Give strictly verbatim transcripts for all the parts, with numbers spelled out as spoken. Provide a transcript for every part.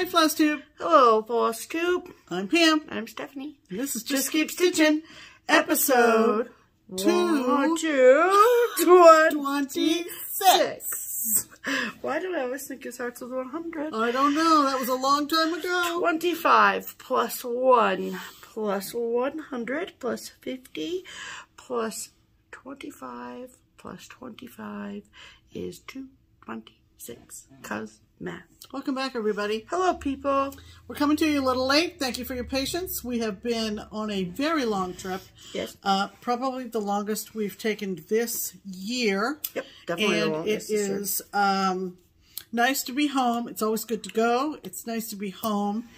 Hi, Flosstube. Hello, Flosstube. I'm Pam. I'm Stephanie. And this is Just, Just Keep Stitching, episode two twenty-six. Why do I always think it starts with one hundred? I don't know. That was a long time ago. twenty-five plus one plus one hundred plus fifty plus twenty-five plus twenty-five is two twenty-six, because math. Welcome back, everybody. Hello, people. We're coming to you a little late. Thank you for your patience. We have been on a very long trip. Yes. Uh, probably the longest we've taken this year. Yep, definitely the longest. And it is um, nice to be home. It's always good to go. It's nice to be home.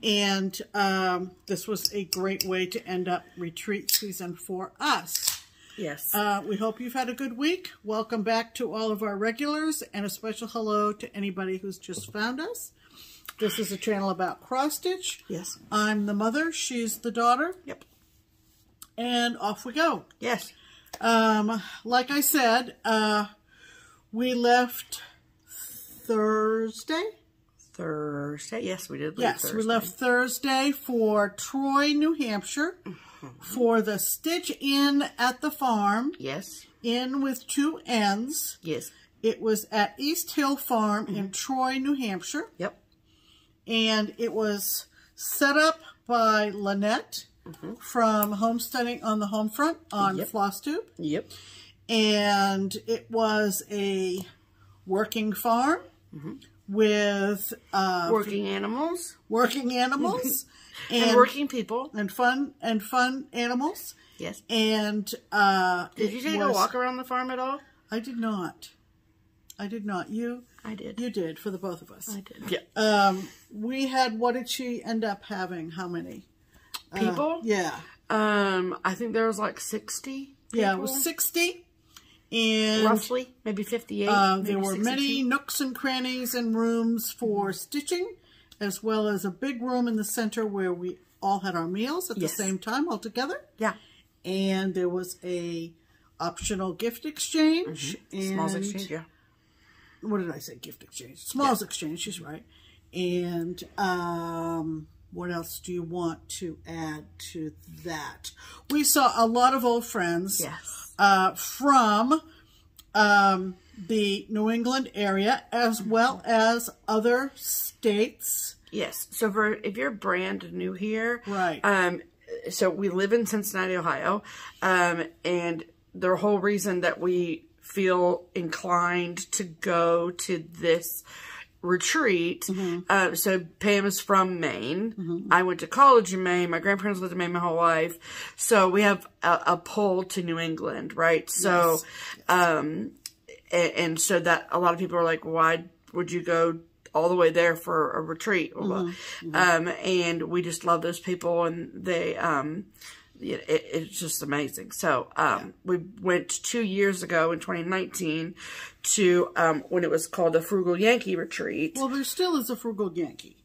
And um, this was a great way to end up retreat season for us. Yes. Uh, we hope you've had a good week. Welcome back to all of our regulars, and a special hello to anybody who's just found us. This is a channel about cross-stitch. Yes. I'm the mother. She's the daughter. Yep. And off we go. Yes. Um, like I said, uh, we left Thursday. Thursday. Yes, we did leave Yes, Thursday. we left Thursday for Troy, New Hampshire. For the Stitch In at the Farm. Yes. In with two N's. Yes. It was at East Hill Farm mm-hmm. in Troy, New Hampshire. Yep. And it was set up by Lynette mm-hmm. from Homesteading on the Homefront on yep. Flosstube. Yep. And it was a working farm mm-hmm. with... Uh, working animals. Working animals. And, and working people. And fun and fun animals. Yes. And uh Did you take was, a walk around the farm at all? I did not. I did not. You I did. You did for the both of us. I did. Yeah. Um we had what did she end up having? How many? People? Uh, yeah. Um I think there was like sixty. People. Yeah, it was sixty. And roughly, maybe fifty-eight. Uh, maybe there were sixty-two. Many nooks and crannies and rooms for stitching, as well as a big room in the center where we all had our meals at yes. the same time all together. Yeah. And there was a optional gift exchange. Mm-hmm. Smalls exchange, yeah. What did I say? Gift exchange. Smalls yeah. exchange, she's right. And um, what else do you want to add to that? We saw a lot of old friends yes. uh, from um, the New England area, as well as other states. Yes. So for, if you're brand new here, right. Um, so we live in Cincinnati, Ohio, um, and the whole reason that we feel inclined to go to this retreat. Mm-hmm. uh, so Pam is from Maine. Mm-hmm. I went to college in Maine. My grandparents lived in Maine my whole life. So we have a, a pull to New England, right? So, yes. um, And so that a lot of people are like, why would you go all the way there for a retreat? Mm-hmm. Um, and we just love those people, and they, um, it, it's just amazing. So, um, yeah. we went two years ago in twenty nineteen to, um, when it was called the Frugal Yankee Retreat. Well, there still is a Frugal Yankee,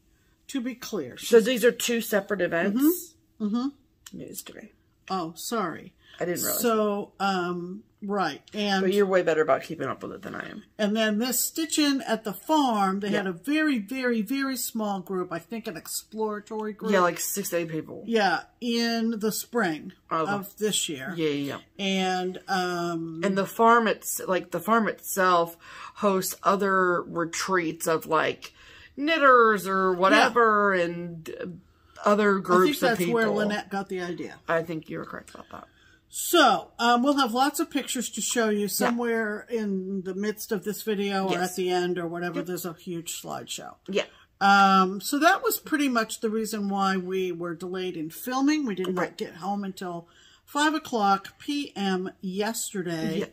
to be clear. So these are two separate events? Mm-hmm. Mm-hmm. News to me. Oh, sorry. I didn't realize. So, um, right. And but you're way better about keeping up with it than I am. And then this Stitch-In at the Farm, they yeah. had a very, very, very small group. I think an exploratory group. Yeah, like six to eight people. Yeah, in the spring oh, of this year. Yeah, yeah, yeah. And, um... And the farm, it's, like, the farm itself hosts other retreats of, like, knitters or whatever yeah. and... other groups of people. I think that's where Lynette got the idea. I think you were correct about that. So, um, we'll have lots of pictures to show you somewhere yeah. in the midst of this video yes. or at the end or whatever. Yep. There's a huge slideshow. Yeah. Um, so that was pretty much the reason why we were delayed in filming. We did right. not get home until five o'clock p m yesterday, yes.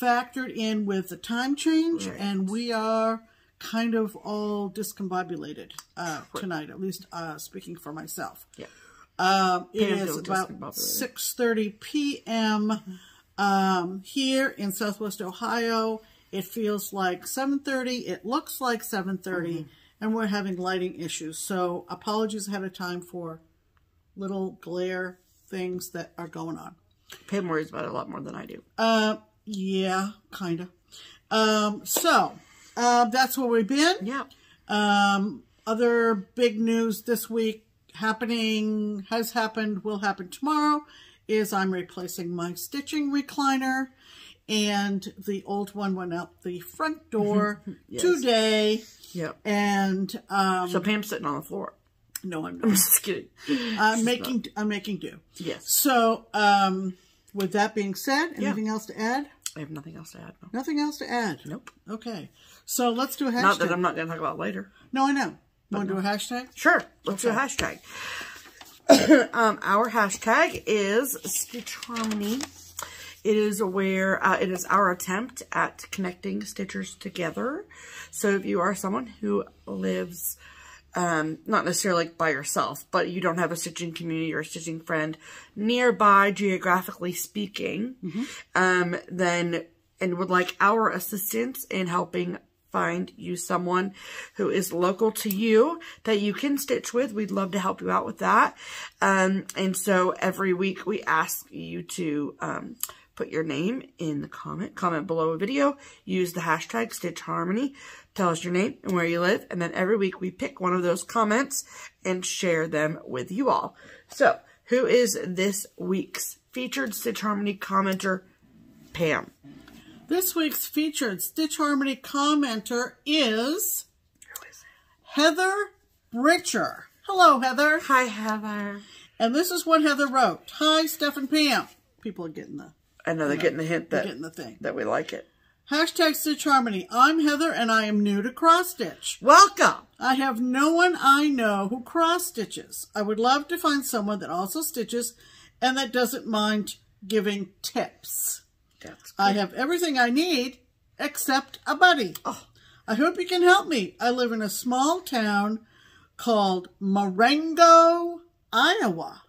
factored in with the time change, right. and we are... kind of all discombobulated uh, right. tonight, at least uh, speaking for myself. Yeah, um, it is about six thirty p m Um, here in Southwest Ohio. It feels like seven thirty. It looks like seven thirty, mm-hmm. and we're having lighting issues. So apologies ahead of time for little glare things that are going on. Pam worries about it a lot more than I do. Uh, yeah, kind of. Um, so... Uh, that's where we've been. Yeah. Um, Other big news this week happening, has happened, will happen tomorrow, is I'm replacing my stitching recliner, and the old one went out the front door yes. today. Yep. And um, so Pam's sitting on the floor. No, I'm not. I'm just kidding. I'm making not. I'm making do. Yes. So um, with that being said, anything yeah. else to add? I have nothing else to add. No. Nothing else to add. Nope. Okay. So let's do a hashtag. Not that I'm not going to talk about later. No, I know. You want to no. do a hashtag? Sure. Let's okay. do a hashtag. um, our hashtag is Stitch Harmony. It is where uh, it is our attempt at connecting stitchers together. So if you are someone who lives, um, not necessarily by yourself, but you don't have a stitching community or a stitching friend nearby, geographically speaking, mm-hmm. um, then and would like our assistance in helping find you someone who is local to you that you can stitch with. We'd love to help you out with that. Um, and so every week we ask you to um, put your name in the comment. Comment below a video. Use the hashtag Stitch Harmony. Tell us your name and where you live. And then every week we pick one of those comments and share them with you all. So who is this week's featured Stitch Harmony commenter? Pam. This week's featured Stitch Harmony commenter is Heather Britcher. Hello, Heather. Hi, Heather. And this is what Heather wrote. Hi, Steph and Pam. People are getting the... I know, they're you know, getting the hint that, getting the thing. that we like it. Hashtag Stitch Harmony. I'm Heather, and I am new to cross-stitch. Welcome. I have no one I know who cross-stitches. I would love to find someone that also stitches and that doesn't mind giving tips. I have everything I need except a buddy. Oh. I hope you can help me. I live in a small town called Marengo, Iowa.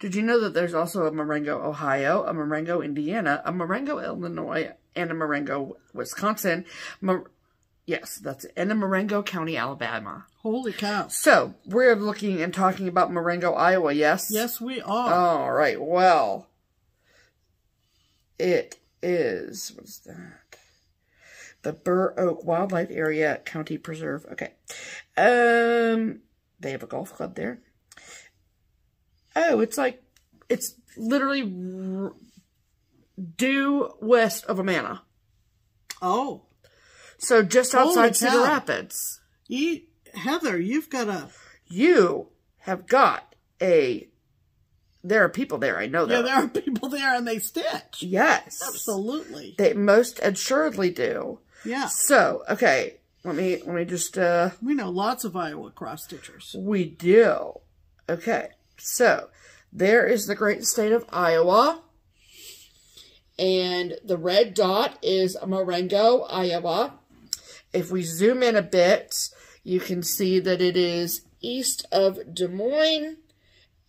Did you know that there's also a Marengo, Ohio, a Marengo, Indiana, a Marengo, Illinois, and a Marengo, Wisconsin? Mar yes, that's it. And a Marengo County, Alabama. Holy cow. So, we're looking and talking about Marengo, Iowa, yes? Yes, we are. All right, well... It is, what is that? The Burr Oak Wildlife Area County Preserve. Okay. Um, they have a golf club there. Oh, it's like, it's literally r due west of Amana. Oh. So just outside Cedar Rapids. You, Heather, you've got a... You have got a... There are people there, I know that. Yeah, there are people there, and they stitch. Yes. Absolutely. They most assuredly do. Yeah. So, okay, let me let me just... Uh, we know lots of Iowa cross-stitchers. We do. Okay, so there is the great state of Iowa, and the red dot is Marengo, Iowa. If we zoom in a bit, you can see that it is east of Des Moines,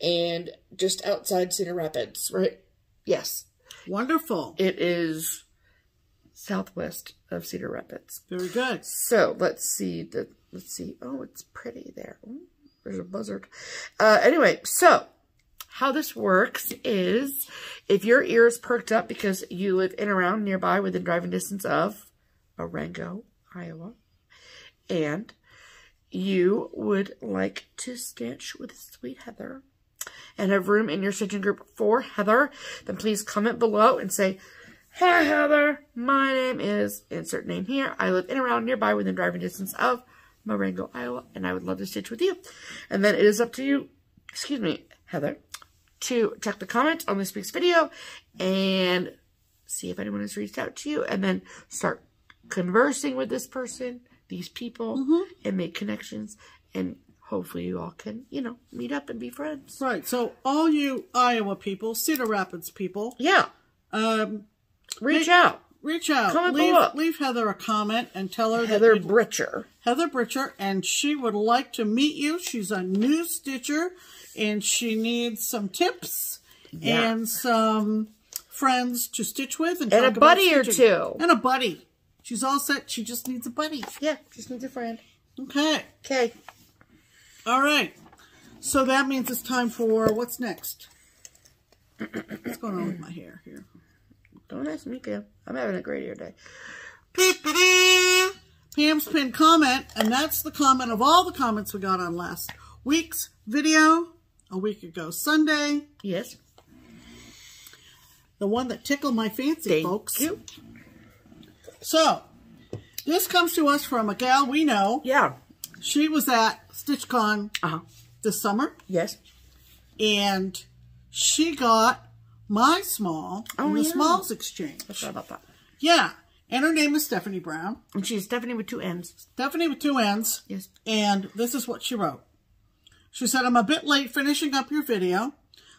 and just outside Cedar Rapids, right? Yes. Wonderful. It is southwest of Cedar Rapids. Very good. So let's see. The, let's see. Oh, it's pretty there. Ooh, there's a buzzard. Uh, anyway, so how this works is if your ear is perked up because you live in around nearby within driving distance of Marengo, Iowa, and you would like to stitch with Sweet Heather, and have room in your stitching group for Heather, then please comment below and say, "Hey Heather, my name is, insert name here, I live in around nearby within driving distance of Marengo, Iowa, and I would love to stitch with you." And then it is up to you, excuse me, Heather, to check the comments on this week's video and see if anyone has reached out to you, and then start conversing with this person, these people, mm-hmm. and make connections, and hopefully you all can, you know, meet up and be friends. Right. So all you Iowa people, Cedar Rapids people. Yeah. Um, reach make, out. Reach out. Comment leave, below. Leave Heather a comment and tell her Heather that... Heather Britcher. Heather Britcher. And she would like to meet you. She's a new stitcher. And she needs some tips. Yeah. And some friends to stitch with. And, and talk a buddy about or two. And a buddy. She's all set. She just needs a buddy. Yeah. Just needs a friend. Okay. Okay. All right, so that means it's time for what's next. What's going on with my hair here? Don't ask me, Pam. I'm having a great hair day. Ham's pinned comment, and that's the comment of all the comments we got on last week's video, a week ago Sunday. Yes. The one that tickled my fancy, Thank folks. You. So, this comes to us from a gal we know. Yeah. She was at StitchCon uh-huh. this summer. Yes. And she got my small oh, in the yeah. Smalls Exchange. I forgot about that. Yeah. And her name is Stephanie Brown. And she's Stephanie with two N's. Stephanie with two N's. Yes. And this is what she wrote. She said, I'm a bit late finishing up your video.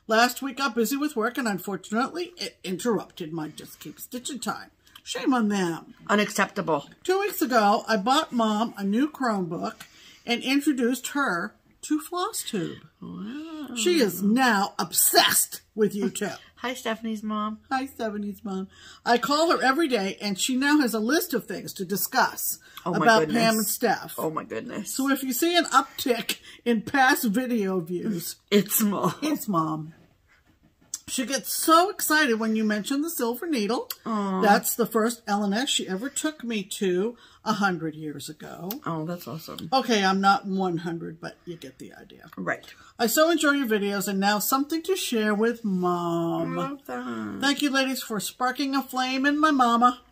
Last week I got busy with work and unfortunately it interrupted my Just Keep Stitching time. Shame on them. Unacceptable. Two weeks ago, I bought Mom a new Chromebook and introduced her to Flosstube. Wow. She is now obsessed with YouTube. Hi, Stephanie's mom. Hi, Stephanie's mom. I call her every day, and she now has a list of things to discuss oh about goodness. Pam and Steph. Oh, my goodness. So if you see an uptick in past video views, it's Mom. It's Mom. She gets so excited when you mention the Silver Needle. Aww. That's the first L and S she ever took me to a hundred years ago. Oh, that's awesome. Okay, I'm not one hundred, but you get the idea. Right. I so enjoy your videos, and now something to share with Mom. I love that. Thank you, ladies, for sparking a flame in my mama.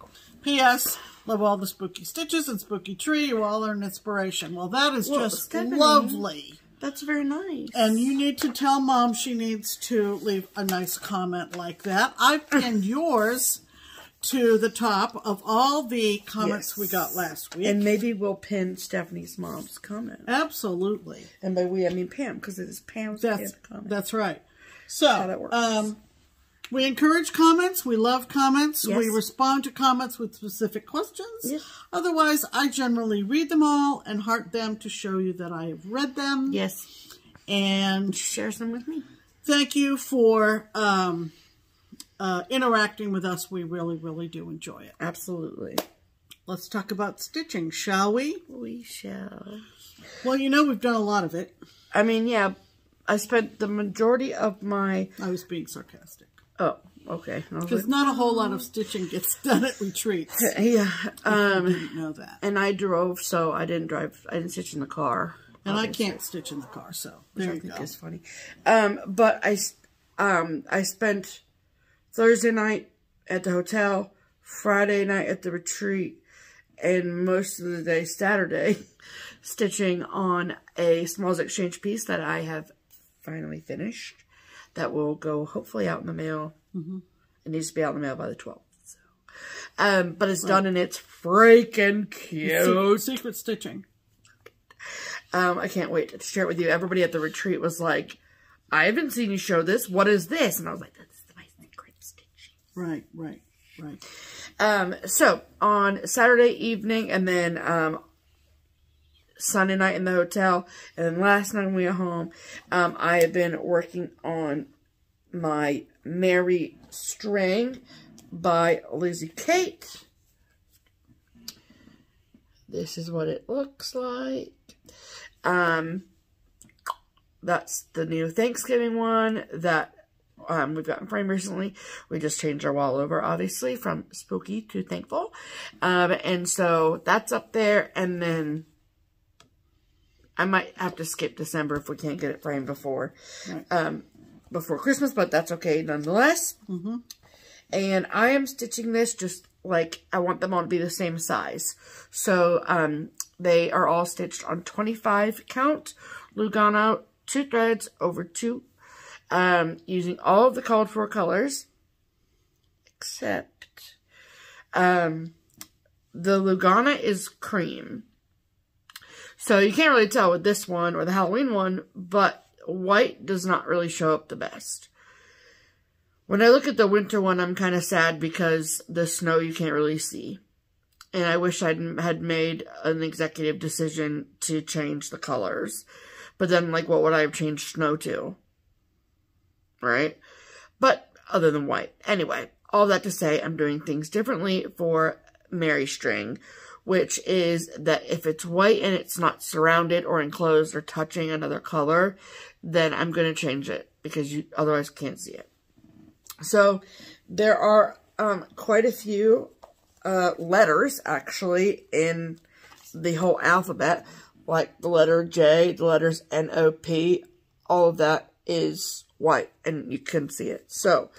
P S Love all the spooky stitches and spooky tree. You all are an inspiration. Well, that is well, just Stephanie, lovely. That's very nice. And you need to tell Mom she needs to leave a nice comment like that. I've pinned yours to the top of all the comments yes. we got last week. And maybe we'll pin Stephanie's mom's comment. Absolutely. And by we, I mean Pam, because it is Pam's that's, comment. That's right. So, that's how that works. Um, we encourage comments. We love comments. Yes. We respond to comments with specific questions. Yes. Otherwise, I generally read them all and heart them to show you that I have read them. Yes. And share them with me. Thank you for... Um, Uh, interacting with us. We really, really do enjoy it. Absolutely. Let's talk about stitching, shall we? We shall. Well, you know, we've done a lot of it. I mean, yeah. I spent the majority of my... I was being sarcastic. Oh, okay. Because like, not a whole lot of stitching gets done at retreats. Yeah. Um, I didn't know that. And I drove, so I didn't drive. I didn't stitch in the car. And obviously. I can't stitch in the car, so there Which you I think go. Is funny. Um, but I, um, I spent... Thursday night at the hotel, Friday night at the retreat, and most of the day Saturday, stitching on a Smalls Exchange piece that I have finally finished. That will go hopefully out in the mail. Mm-hmm. It needs to be out in the mail by the twelfth. So. Um, but it's done, and it's freaking cute. Secret stitching. Um, I can't wait to share it with you. Everybody at the retreat was like, I haven't seen you show this. What is this? And I was like, that's Right, right, right. Um, so, on Saturday evening and then um, Sunday night in the hotel, and then last night when we were home, um, I have been working on my Mary String by Lizzie Kate. This is what it looks like. Um, that's the new Thanksgiving one that Um, we've gotten framed recently. We just changed our wall over, obviously, from spooky to thankful. Um, and so that's up there. And then I might have to skip December if we can't get it framed before um, before Christmas, but that's okay nonetheless. Mm-hmm. And I am stitching this just like I want them all to be the same size. So um, they are all stitched on twenty-five count, Lugano, two threads over two Um, using all of the called for colors, except um, the Lugana is cream. So you can't really tell with this one or the Halloween one, but white does not really show up the best. When I look at the winter one, I'm kind of sad because the snow you can't really see. And I wish I had made an executive decision to change the colors. But then, like, what would I have changed snow to? Right? But other than white. Anyway, all that to say, I'm doing things differently for Mary String, which is that if it's white and it's not surrounded or enclosed or touching another color, then I'm going to change it because you otherwise can't see it. So there are um, quite a few uh, letters actually in the whole alphabet, like the letter J, the letters N, O, P, all of that is white, and you can see it. So,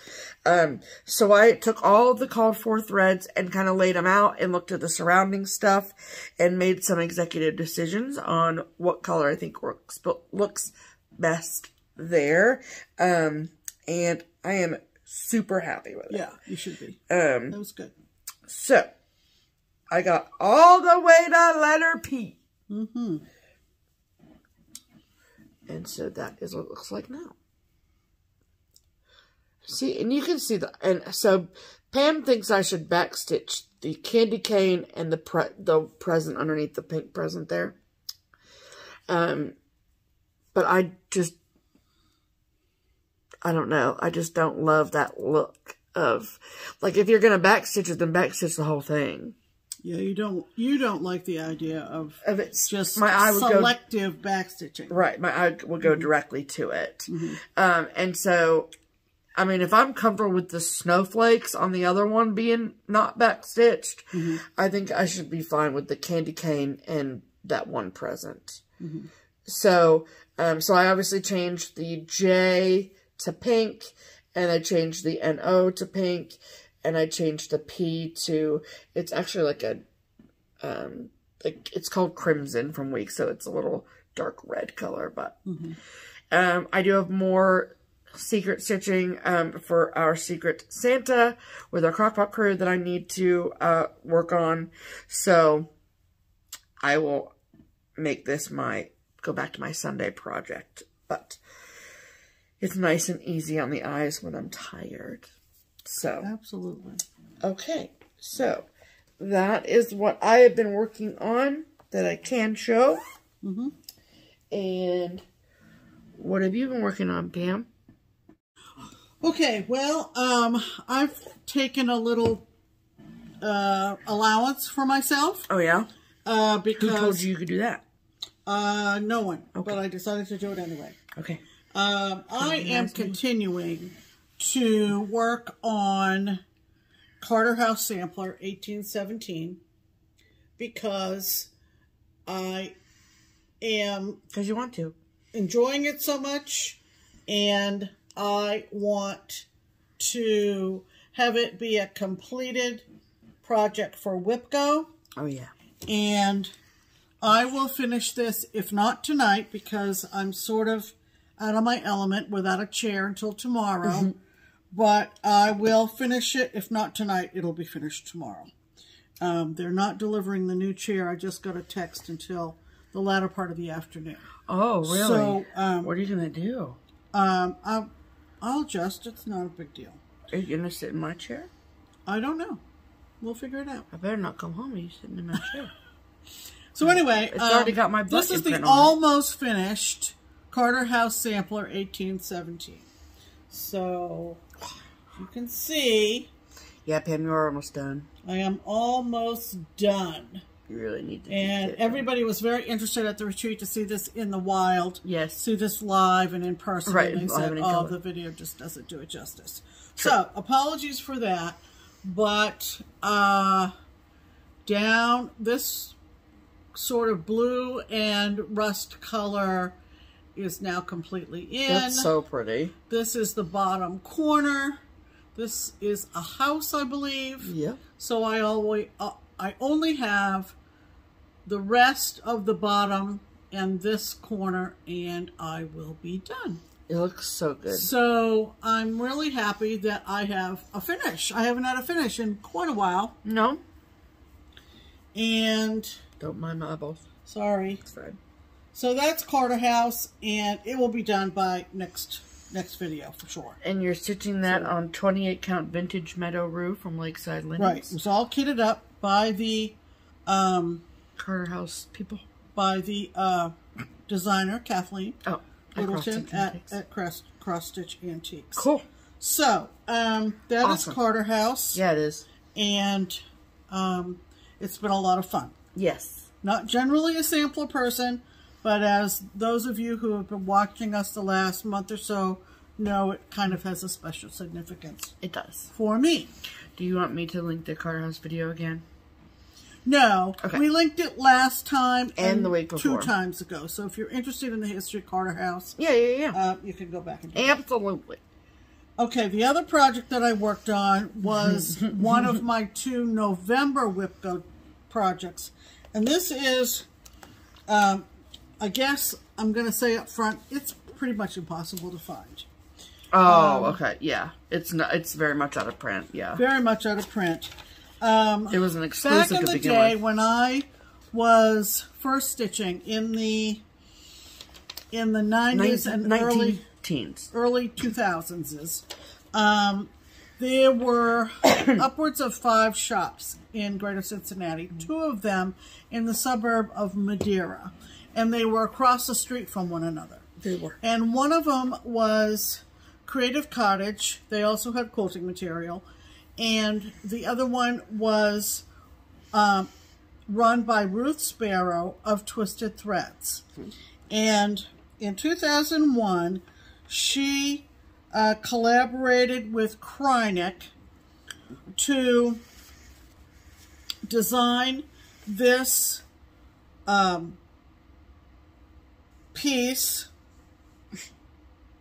um, so I took all of the called for threads and kind of laid them out and looked at the surrounding stuff and made some executive decisions on what color I think works, looks best there. Um, and I am super happy with it. Yeah, you should be. Um, that was good. So, I got all the way to letter P. Mm-hmm. And so that is what it looks like now. See, and you can see the, and so Pam thinks I should backstitch the candy cane and the pre, the present underneath the pink present there. Um, but I just, I don't know. I just don't love that look of, like, if you're going to backstitch it, then backstitch the whole thing. Yeah, you don't, you don't like the idea of, of it's just my eye would selective go, backstitching. Right. My eye will go mm-hmm. directly to it. Mm-hmm. Um, and so, I mean, if I'm comfortable with the snowflakes on the other one being not backstitched, mm-hmm. I think I should be fine with the candy cane and that one present. Mm-hmm. So, um, so I obviously changed the J to pink, and I changed the N O to pink, and I changed the P to, it's actually like a, um, like it's called Crimson from Week, so it's a little dark red color, but, mm-hmm. um, I do have more secret stitching, um, for our Secret Santa with our Crock-Pot crew that I need to, uh, work on. So I will make this my, go back to my Sunday project, but it's nice and easy on the eyes when I'm tired. So, absolutely. Okay. So that is what I have been working on that I can show. Mm-hmm. And what have you been working on, Pam? Okay. Well, um, I've taken a little, uh, allowance for myself. Oh yeah. Uh, because who told you you could do that? Uh, no one, okay. But I decided to do it anyway. Okay. Um, I am continuing to work on Carter House Sampler eighteen seventeen because I am... Because you want to. Enjoying it so much, and I want to have it be a completed project for W I P C O. Oh, yeah. And I will finish this, if not tonight, because I'm sort of out of my element without a chair until tomorrow. Mm-hmm. But I will finish it. If not tonight, it'll be finished tomorrow. Um, they're not delivering the new chair. I just got a text until the latter part of the afternoon. Oh, really? So, um, what are you going to do? Um, I'll, I'll adjust. It's not a big deal. Are you going to sit in my chair? I don't know. We'll figure it out. I better not come home and you sitting in my chair. So anyway, it's um, already got my this is the almost it. finished Carter House Sampler eighteen seventeen. So, you can see. Yeah, Pam, you're almost done. I am almost done. You really need to. And everybody was very interested at the retreat to see this in the wild. Yes. See this live and in person. Right. And they said, oh, the video just doesn't do it justice. Sure. So, apologies for that. But, uh, down this sort of blue and rust color is now completely in. That's so pretty. This is the bottom corner. This is a house, I believe. Yeah. So I always, uh, I only have the rest of the bottom and this corner, and I will be done. It looks so good. So I'm really happy that I have a finish. I haven't had a finish in quite a while. No. And don't mind my eyeballs. Sorry. It's fine. So that's Carter House, and it will be done by next next video for sure. And you're stitching that so, on twenty-eight count vintage meadow rue from Lakeside Linens. Right, it was all kitted up by the um, Carter House people, by the uh, designer Kathleen oh, Littleton at, at Cross, Cross Stitch Antiques. Cool. So um, that awesome. is Carter House. Yeah, it is, and um, it's been a lot of fun. Yes, not generally a sampler person. But as those of you who have been watching us the last month or so know, it kind of has a special significance. It does. For me. Do you want me to link the Carter House video again? No. Okay. We linked it last time and, and the week before. Two times ago. So if you're interested in the history of Carter House, yeah, yeah, yeah. Uh, you can go back and do Absolutely. That. Okay, the other project that I worked on was one of my two November Whip-Go projects. And this is, um, I guess I'm going to say up front, it's pretty much impossible to find. Oh, um, okay, yeah. It's not, it's very much out of print, yeah. Very much out of print. Um, it was an exclusive back in the day with. When I was first stitching in the in the nineties and early teens, early two thousands, um, there were upwards of five shops in Greater Cincinnati. Two of them in the suburb of Madeira, and they were across the street from one another. They were, and one of them was Creative Cottage. They also had quilting material. And the other one was um, run by Ruth Sparrow of Twisted Threads. And in two thousand one, she uh, collaborated with Krenik to design this um, piece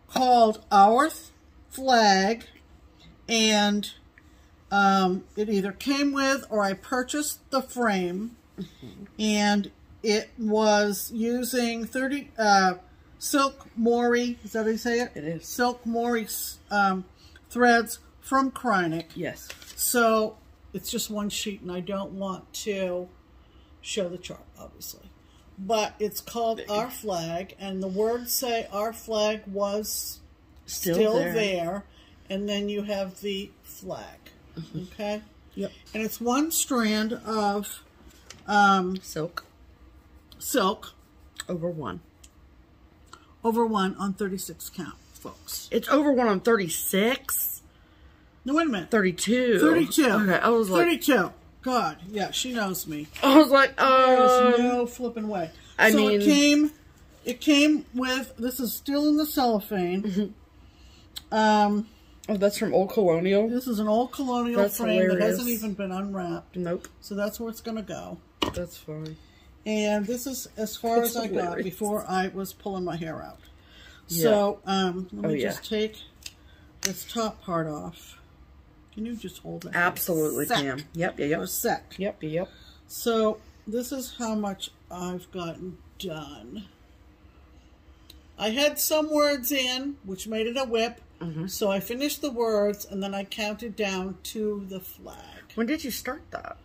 called Our Flag, and Um, it either came with or I purchased the frame, mm-hmm. and it was using thirty uh, silk Mori, is that how you say it? It is. Silk Mori um, threads from Krenik. Yes. So it's just one sheet, and I don't want to show the chart, obviously. But it's called Our Flag, and the words say Our Flag was still, still there. there, and then you have the flag. Okay. Yep. And it's one strand of um, silk. Silk. Over one. Over one on thirty-six count, folks. It's over one on thirty-six? No, wait a minute. thirty-two. thirty-two. Okay, I was like... thirty-two. God, yeah, she knows me. I was like, oh. Um, There's no flipping way. I so mean... it came, it came with, this is still in the cellophane. Mm-hmm. Um... Oh, that's from Old Colonial? This is an Old Colonial that's frame hilarious. That hasn't even been unwrapped. Nope. So that's where it's going to go. That's fine. And this is as far that's as hilarious. I got before I was pulling my hair out. Yeah. So, um, let me oh, yeah. just take this top part off. Can you just hold it? Absolutely, Cam. Yep, yep, yep. For a sec. Yep, yep. So, this is how much I've gotten done. I had some words in, which made it a whip. Mm-hmm. So I finished the words, and then I counted down to the flag. When did you start that?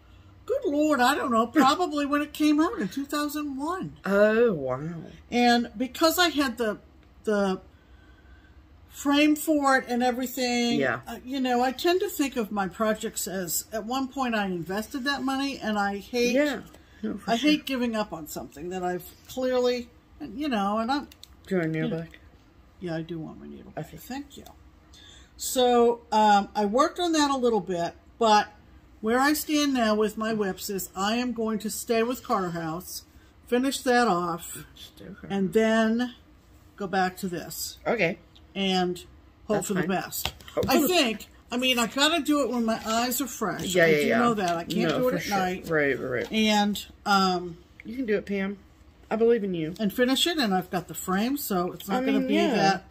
Good Lord, I don't know. Probably when it came out in two thousand one. Oh, wow. And because I had the the frame for it and everything, yeah. uh, you know, I tend to think of my projects as, at one point I invested that money, and I hate, yeah. no, I sure. hate giving up on something that I've clearly, you know, and I'm... Do you want your back? Yeah, I do want my needle. Okay. Thank you. So, um, I worked on that a little bit, but where I stand now with my whips is I am going to stay with Carter House, finish that off, and then go back to this. Okay. And hope That's for fine. The best. Hope I think, I mean, I gotta do it when my eyes are fresh. Yeah, I yeah, do yeah. know that. I can't no, do it at sure. night. Right, right, right. And, um... You can do it, Pam. I believe in you. And finish it, and I've got the frame, so it's not I mean, going to be yeah. that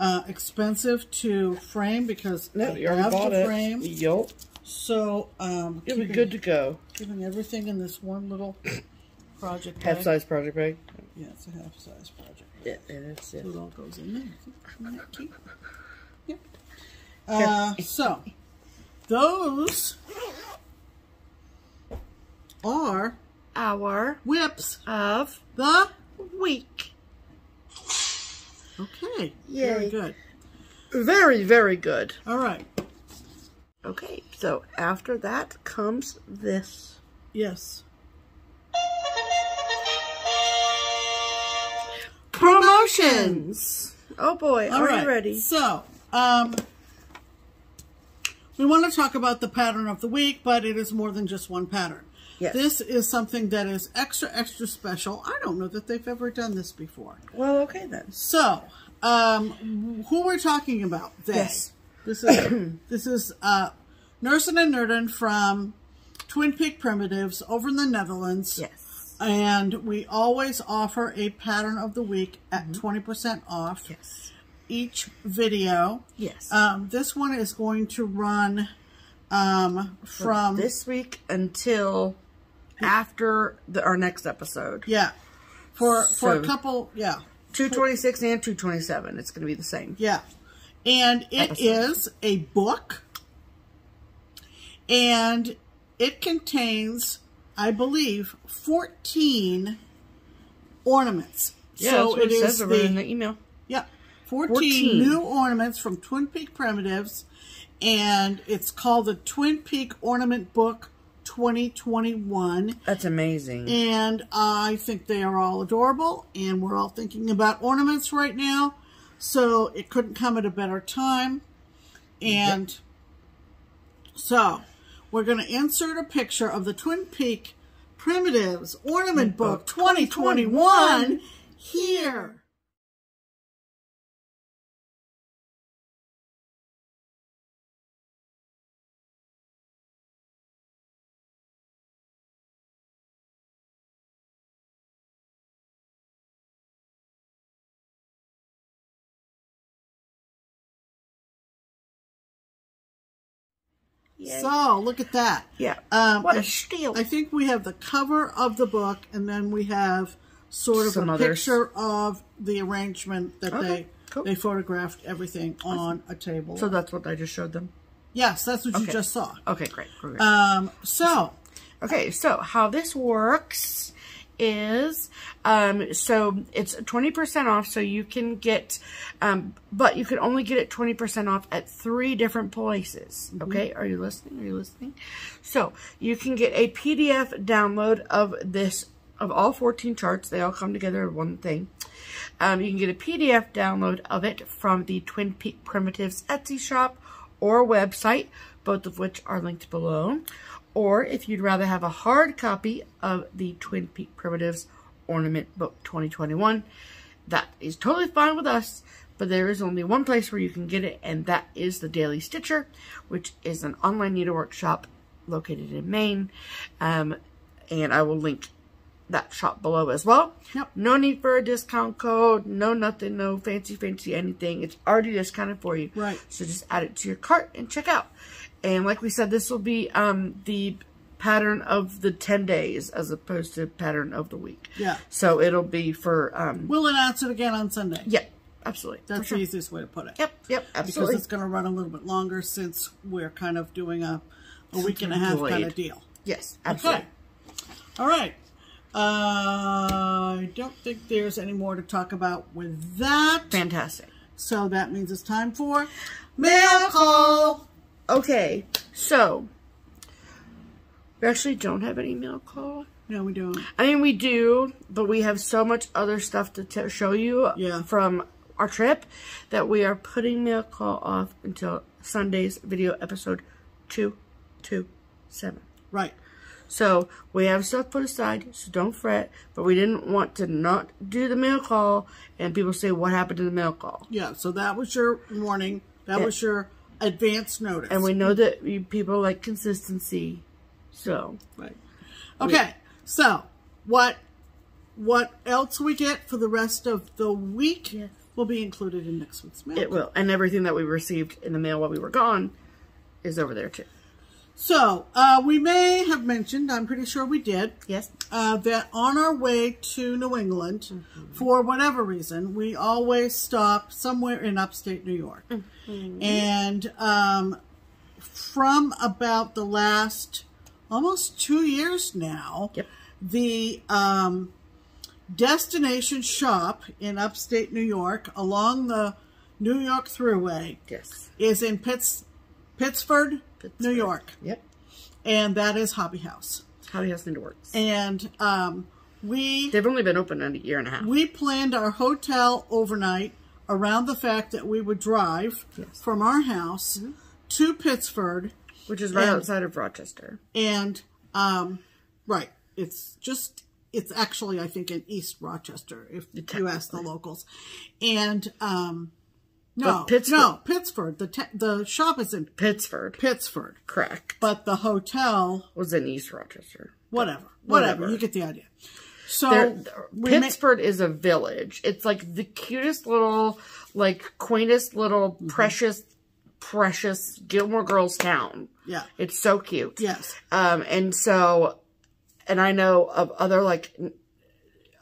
uh, expensive to frame because no, I you have bought the frame. It. Yep. So, um, it'll be good to go. Giving everything in this one little project bag. Half size project bag. Yeah, it's a half size project bag. Yeah, it is. So it all goes in there. Isn't that cute? Yep. Uh, so, those are our whips of the week. Okay. Yay. Very good. Very, very good. All right. Okay. So after that comes this. Yes. Promotions. Oh boy. All Are right. you ready? So, um, we want to talk about the pattern of the week, but it is more than just one pattern. Yes. This is something that is extra, extra special. I don't know that they've ever done this before. Well, okay then. So, um, who we're talking about? This. Yes. This is this is uh, Nursin and Nerdin from Twin Peak Primitives over in the Netherlands. Yes. And we always offer a pattern of the week at twenty percent mm-hmm. off. Yes. Each video. Yes. Um, this one is going to run um, from... So this week until after the, our next episode. Yeah. For, for so a couple, yeah. two twenty-six and two twenty-seven. It's going to be the same. Yeah. And it episode. is a book. And it contains, I believe, fourteen ornaments. Yeah, so that's what it, it says is over the, in the email. Yeah. fourteen, fourteen new ornaments from Twin Peak Primitives. And it's called the Twin Peak Ornament Book twenty twenty-one. That's amazing. And I think they are all adorable. And we're all thinking about ornaments right now. So it couldn't come at a better time. And yep. so we're going to insert a picture of the Twin Peak Primitives Ornament Book twenty twenty-one here. Yay. So, look at that. Yeah. Um, what a steal. I think we have the cover of the book, and then we have sort of Some a others. picture of the arrangement that okay. they cool. they photographed everything on a table. So, that's what I just showed them? Yes, that's what okay. you just saw. Okay, great. great. Um, so. Okay, so how this works is, um, so it's twenty percent off, so you can get, um, but you can only get it twenty percent off at three different places, okay? Mm-hmm. Are you listening? Are you listening? So, you can get a P D F download of this, of all fourteen charts. They all come together in one thing. Um, you can get a P D F download of it from the Twin Peak Primitives Etsy shop or website, both of which are linked below. Or if you'd rather have a hard copy of the Twin Peak Primitives Ornament Book twenty twenty-one, that is totally fine with us, but there is only one place where you can get it, and that is the Daily Stitcher, which is an online needlework shop located in Maine, um, and I will link that shop below as well. Yep. No need for a discount code, no nothing, no fancy, fancy anything. It's already discounted for you. Right. So just add it to your cart and check out. And like we said, this will be um, the pattern of the ten days as opposed to pattern of the week. Yeah. So it'll be for... Um, we'll announce it again on Sunday. Yeah, absolutely. That's sure. the easiest way to put it. Yep, yep, absolutely. Because it's going to run a little bit longer since we're kind of doing a, a week and a half delayed. kind of deal. Yes, absolutely. Okay. All right. Uh, I don't think there's any more to talk about with that. Fantastic. So that means it's time for... Mail Call! Okay, so we actually don't have any mail call. No, we don't. I mean, we do, but we have so much other stuff to t show you yeah. from our trip that we are putting mail call off until Sunday's video episode two two seven. Right. So we have stuff put aside, so don't fret. But we didn't want to not do the mail call, and people say, what happened to the mail call? Yeah, so that was your warning. That yeah. was your... advance notice. And we know that we, people like consistency. So. Right. Okay. We, so, what what else we get for the rest of the week yes. will be included in next week's mail. It will. And everything that we received in the mail while we were gone is over there too. So, uh, we may have mentioned, I'm pretty sure we did. Yes. Uh, that on our way to New England, mm-hmm. for whatever reason, we always stop somewhere in upstate New York. Mm-hmm. And um, from about the last almost two years now, yep. the um, destination shop in upstate New York along the New York Thruway yes. is in Pitts, Pittsford, Pittsburgh. New York. Yep. And that is Hobby House. Hobby House Needleworks. And um, we... They've only been open in a year and a half. We planned our hotel overnight around the fact that we would drive yes. from our house mm-hmm. to Pittsford. Which is right and, outside of Rochester. And, um, right. It's just... It's actually, I think, in East Rochester, if you ask the locals. And um, No, Pittsford. no, Pittsford. The te the shop is in Pittsford. Pittsford, correct. But the hotel was in East Rochester. Whatever, whatever. whatever. You get the idea. So there, Pittsford is a village. It's like the cutest little, like quaintest little mm-hmm. precious, precious Gilmore Girls town. Yeah, it's so cute. Yes. Um, and so, and I know of other like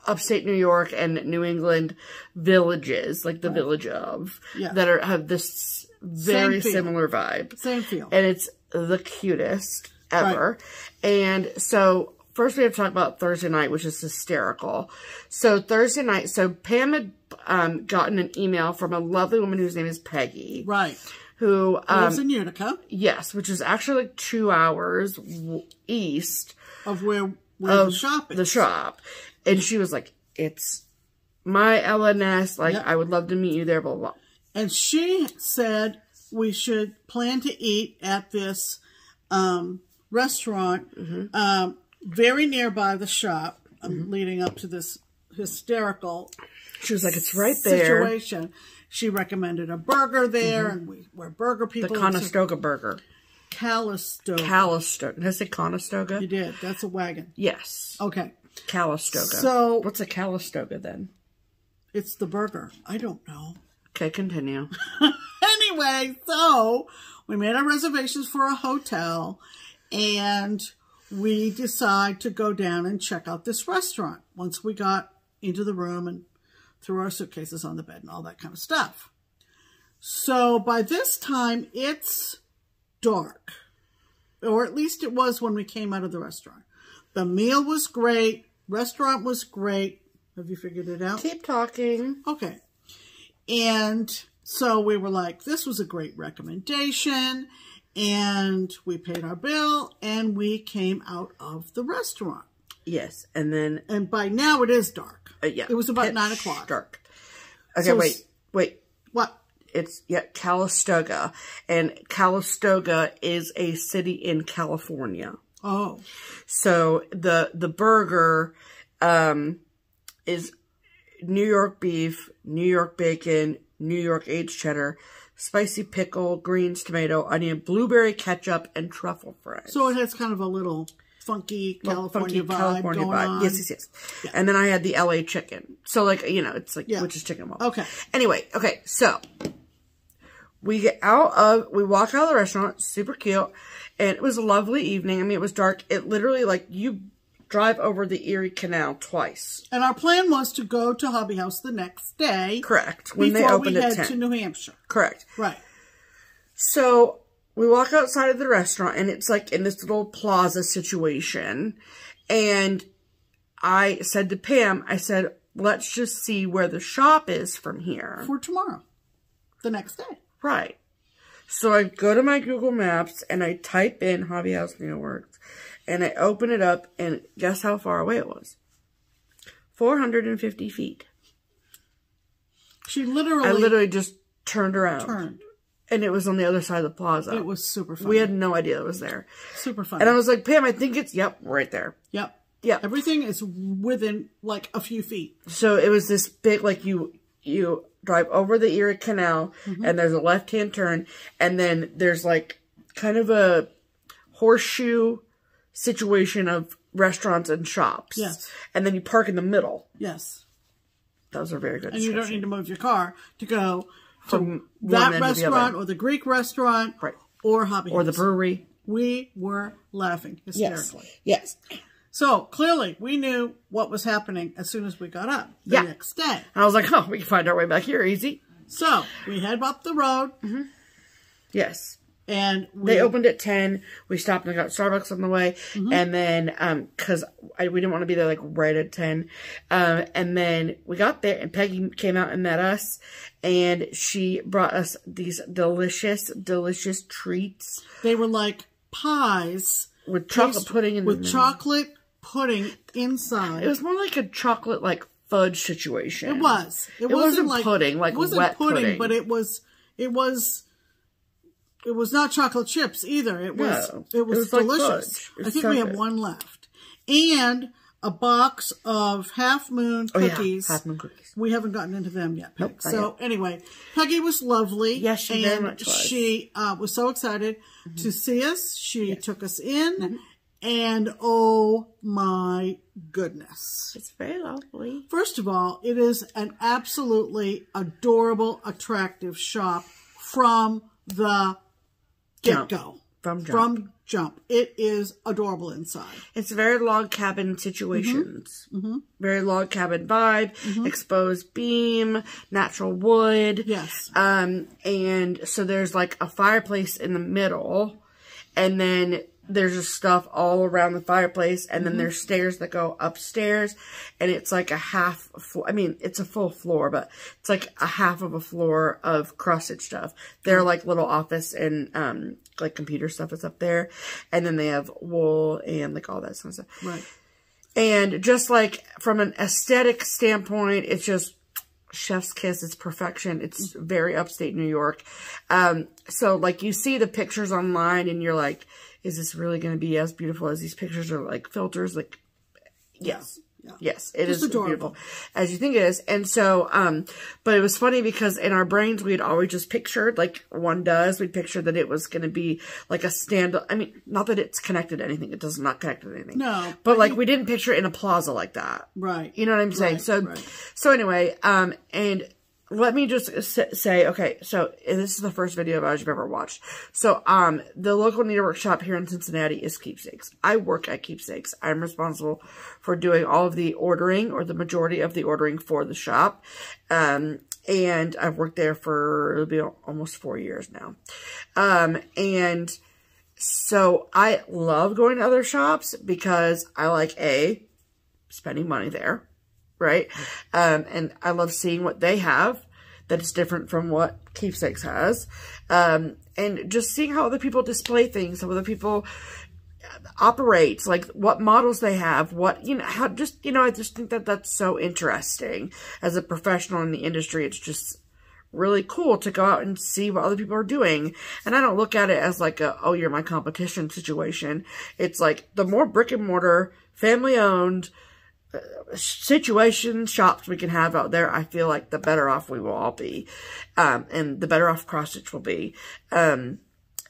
upstate New York and New England villages, like the right. village of, yeah. that are have this very similar vibe. Same feel. And it's the cutest ever. Right. And so first we have to talk about Thursday night, which is hysterical. So Thursday night, so Pam had um, gotten an email from a lovely woman whose name is Peggy. Right. Who um, lives in Utica. Yes, which is actually like two hours east of where, where of the shop is. The shop. And she was like, it's my L N S. Like, yep. I would love to meet you there, blah, blah, blah. And she said we should plan to eat at this um, restaurant mm-hmm. um, very nearby the shop, mm-hmm. um, leading up to this hysterical She was like, it's right there. Situation. She recommended a burger there, mm-hmm. and we were burger people. The Conestoga burger. Calistoga. Calistoga. Did I say Conestoga? You did. That's a wagon. Yes. Okay. Calistoga. So what's a Calistoga then? It's the burger. I don't know. Okay, continue. Anyway, so we made our reservations for a hotel, and we decide to go down and check out this restaurant once we got into the room and threw our suitcases on the bed and all that kind of stuff. So by this time, it's dark, or at least it was when we came out of the restaurant. The meal was great. Restaurant was great. Have you figured it out? Keep talking. Okay. And so we were like, this was a great recommendation. And we paid our bill and we came out of the restaurant. Yes. And then... And by now it is dark. Uh, yeah. It was about nine o'clock. Dark. Okay, so wait. Wait. What? It's, yeah, Calistoga. And Calistoga is a city in California. Oh. So the the burger um is New York beef, New York bacon, New York aged cheddar, spicy pickle, greens, tomato, onion, blueberry ketchup, and truffle fries. So it has kind of a little funky California, funky vibe, California going vibe. On. Yes, yes, yes. Yeah. And then I had the L A chicken. So like, you know, it's like yeah. which is chicken waffle. Okay. Anyway, okay, so we get out of, we walk out of the restaurant, super cute, and it was a lovely evening. I mean, it was dark. It literally, like, you drive over the Erie Canal twice. And our plan was to go to Hobby House the next day. Correct. When they opened at ten. Before we head to New Hampshire. Correct. Right. So, we walk outside of the restaurant, and it's, like, in this little plaza situation. And I said to Pam, I said, let's just see where the shop is from here. For tomorrow. The next day. Right. So I go to my Google Maps and I type in Hobby House Needleworks and I open it up and guess how far away it was? four hundred fifty feet. She literally... I literally just turned around. Turned. And it was on the other side of the plaza. It was super fun. We had no idea it was there. Super fun. And I was like, Pam, I think it's... Yep, right there. Yep. Yep. Everything is within, like, a few feet. So it was this big, like, you... you drive over the Erie Canal, mm-hmm. and there's a left-hand turn, and then there's, like, kind of a horseshoe situation of restaurants and shops. Yes. And then you park in the middle. Yes. Those are very good. And you don't need to move your car to go from to that restaurant or the Greek restaurant right. or Hobby House. Or the brewery. We were laughing hysterically. Yes. Yes. So, clearly, we knew what was happening as soon as we got up the yeah. next day. And I was like, oh, we can find our way back here easy. So, we head up the road. Mm-hmm. Yes. And we... They opened at ten. We stopped and got Starbucks on the way. Mm-hmm. And then, um, because we didn't want to be there, like, right at ten. Um, and then we got there, and Peggy came out and met us. And she brought us these delicious, delicious treats. They were like pies. With chocolate pudding in the middle. With chocolate pudding inside. It was more like a chocolate, like, fudge situation. It was. It, it wasn't, wasn't like pudding, like it wasn't wet pudding, pudding, but it was. It was. It was not chocolate chips either. It was. No, it was, it was delicious. Like I think so we have one left, and a box of half moon cookies. Oh, yeah. Half moon cookies We haven't gotten into them yet, Peg. Nope, so anyway, Peggy was lovely. Yes, she and very much was. She uh, was so excited mm-hmm. to see us. She yes. took us in. Mm-hmm. And oh my goodness. It's very lovely. First of all, it is an absolutely adorable, attractive shop from the get-go. From jump. From jump. It is adorable inside. It's very log cabin situations. Mm-hmm. Mm-hmm. Very log cabin vibe, mm-hmm. exposed beam, natural wood. Yes. Um, and so there's like a fireplace in the middle, and then there's just stuff all around the fireplace, and then mm-hmm. there's stairs that go upstairs, and it's like a half floor. I mean, it's a full floor, but it's like a half of a floor of cross-stitch stuff. They're like little office and um, like computer stuff is up there, and then they have wool and like all that kind of stuff. Right. And just like from an aesthetic standpoint, it's just chef's kiss. It's perfection. It's very upstate New York. Um, so like you see the pictures online, and you're like, is this really going to be as beautiful as these pictures are like filters? Like, yes, yeah. yes, it Just is adorable. Beautiful as you think it is. And so, um, but it was funny because in our brains, we had always just pictured, like one does, we pictured that it was going to be like a stand. I mean, not that it's connected to anything. It does not connect to anything. No. But like, we didn't picture it in a plaza like that. Right. You know what I'm saying? Right, so, right. so anyway, um, and let me just say, okay, so this is the first video I've ever watched. So, um, the local needlework shop here in Cincinnati is Keepsakes. I work at Keepsakes. I'm responsible for doing all of the ordering, or the majority of the ordering for the shop. Um, and I've worked there for, it'll be almost four years now. Um, and so I love going to other shops because I like, A, spending money there. Right? Um, and I love seeing what they have that is different from what Keepsakes has. Um, and just seeing how other people display things, how other people operate, like what models they have, what, you know, how just, you know, I just think that that's so interesting. As a professional in the industry, it's just really cool to go out and see what other people are doing. And I don't look at it as like a, oh, you're my competition situation. It's like the more brick and mortar, family owned, situations, shops we can have out there, I feel like the better off we will all be. Um, and the better off cross-stitch will be. Um,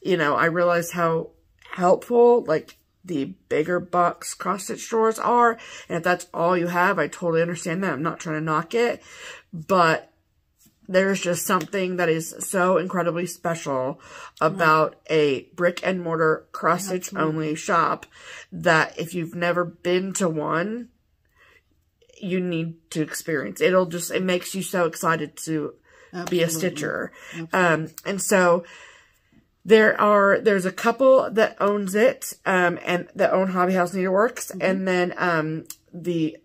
you know, I realize how helpful, like, the bigger box cross-stitch stores are. And if that's all you have, I totally understand that. I'm not trying to knock it. But there's just something that is so incredibly special about mm-hmm. a brick and mortar cross-stitch only shop that if you've never been to one, you need to experience. It'll just, it makes you so excited to Absolutely. Be a stitcher. Absolutely. Um, and so there are, there's a couple that owns it, um, and that own Hobby House Needleworks. Mm-hmm. And then, um, the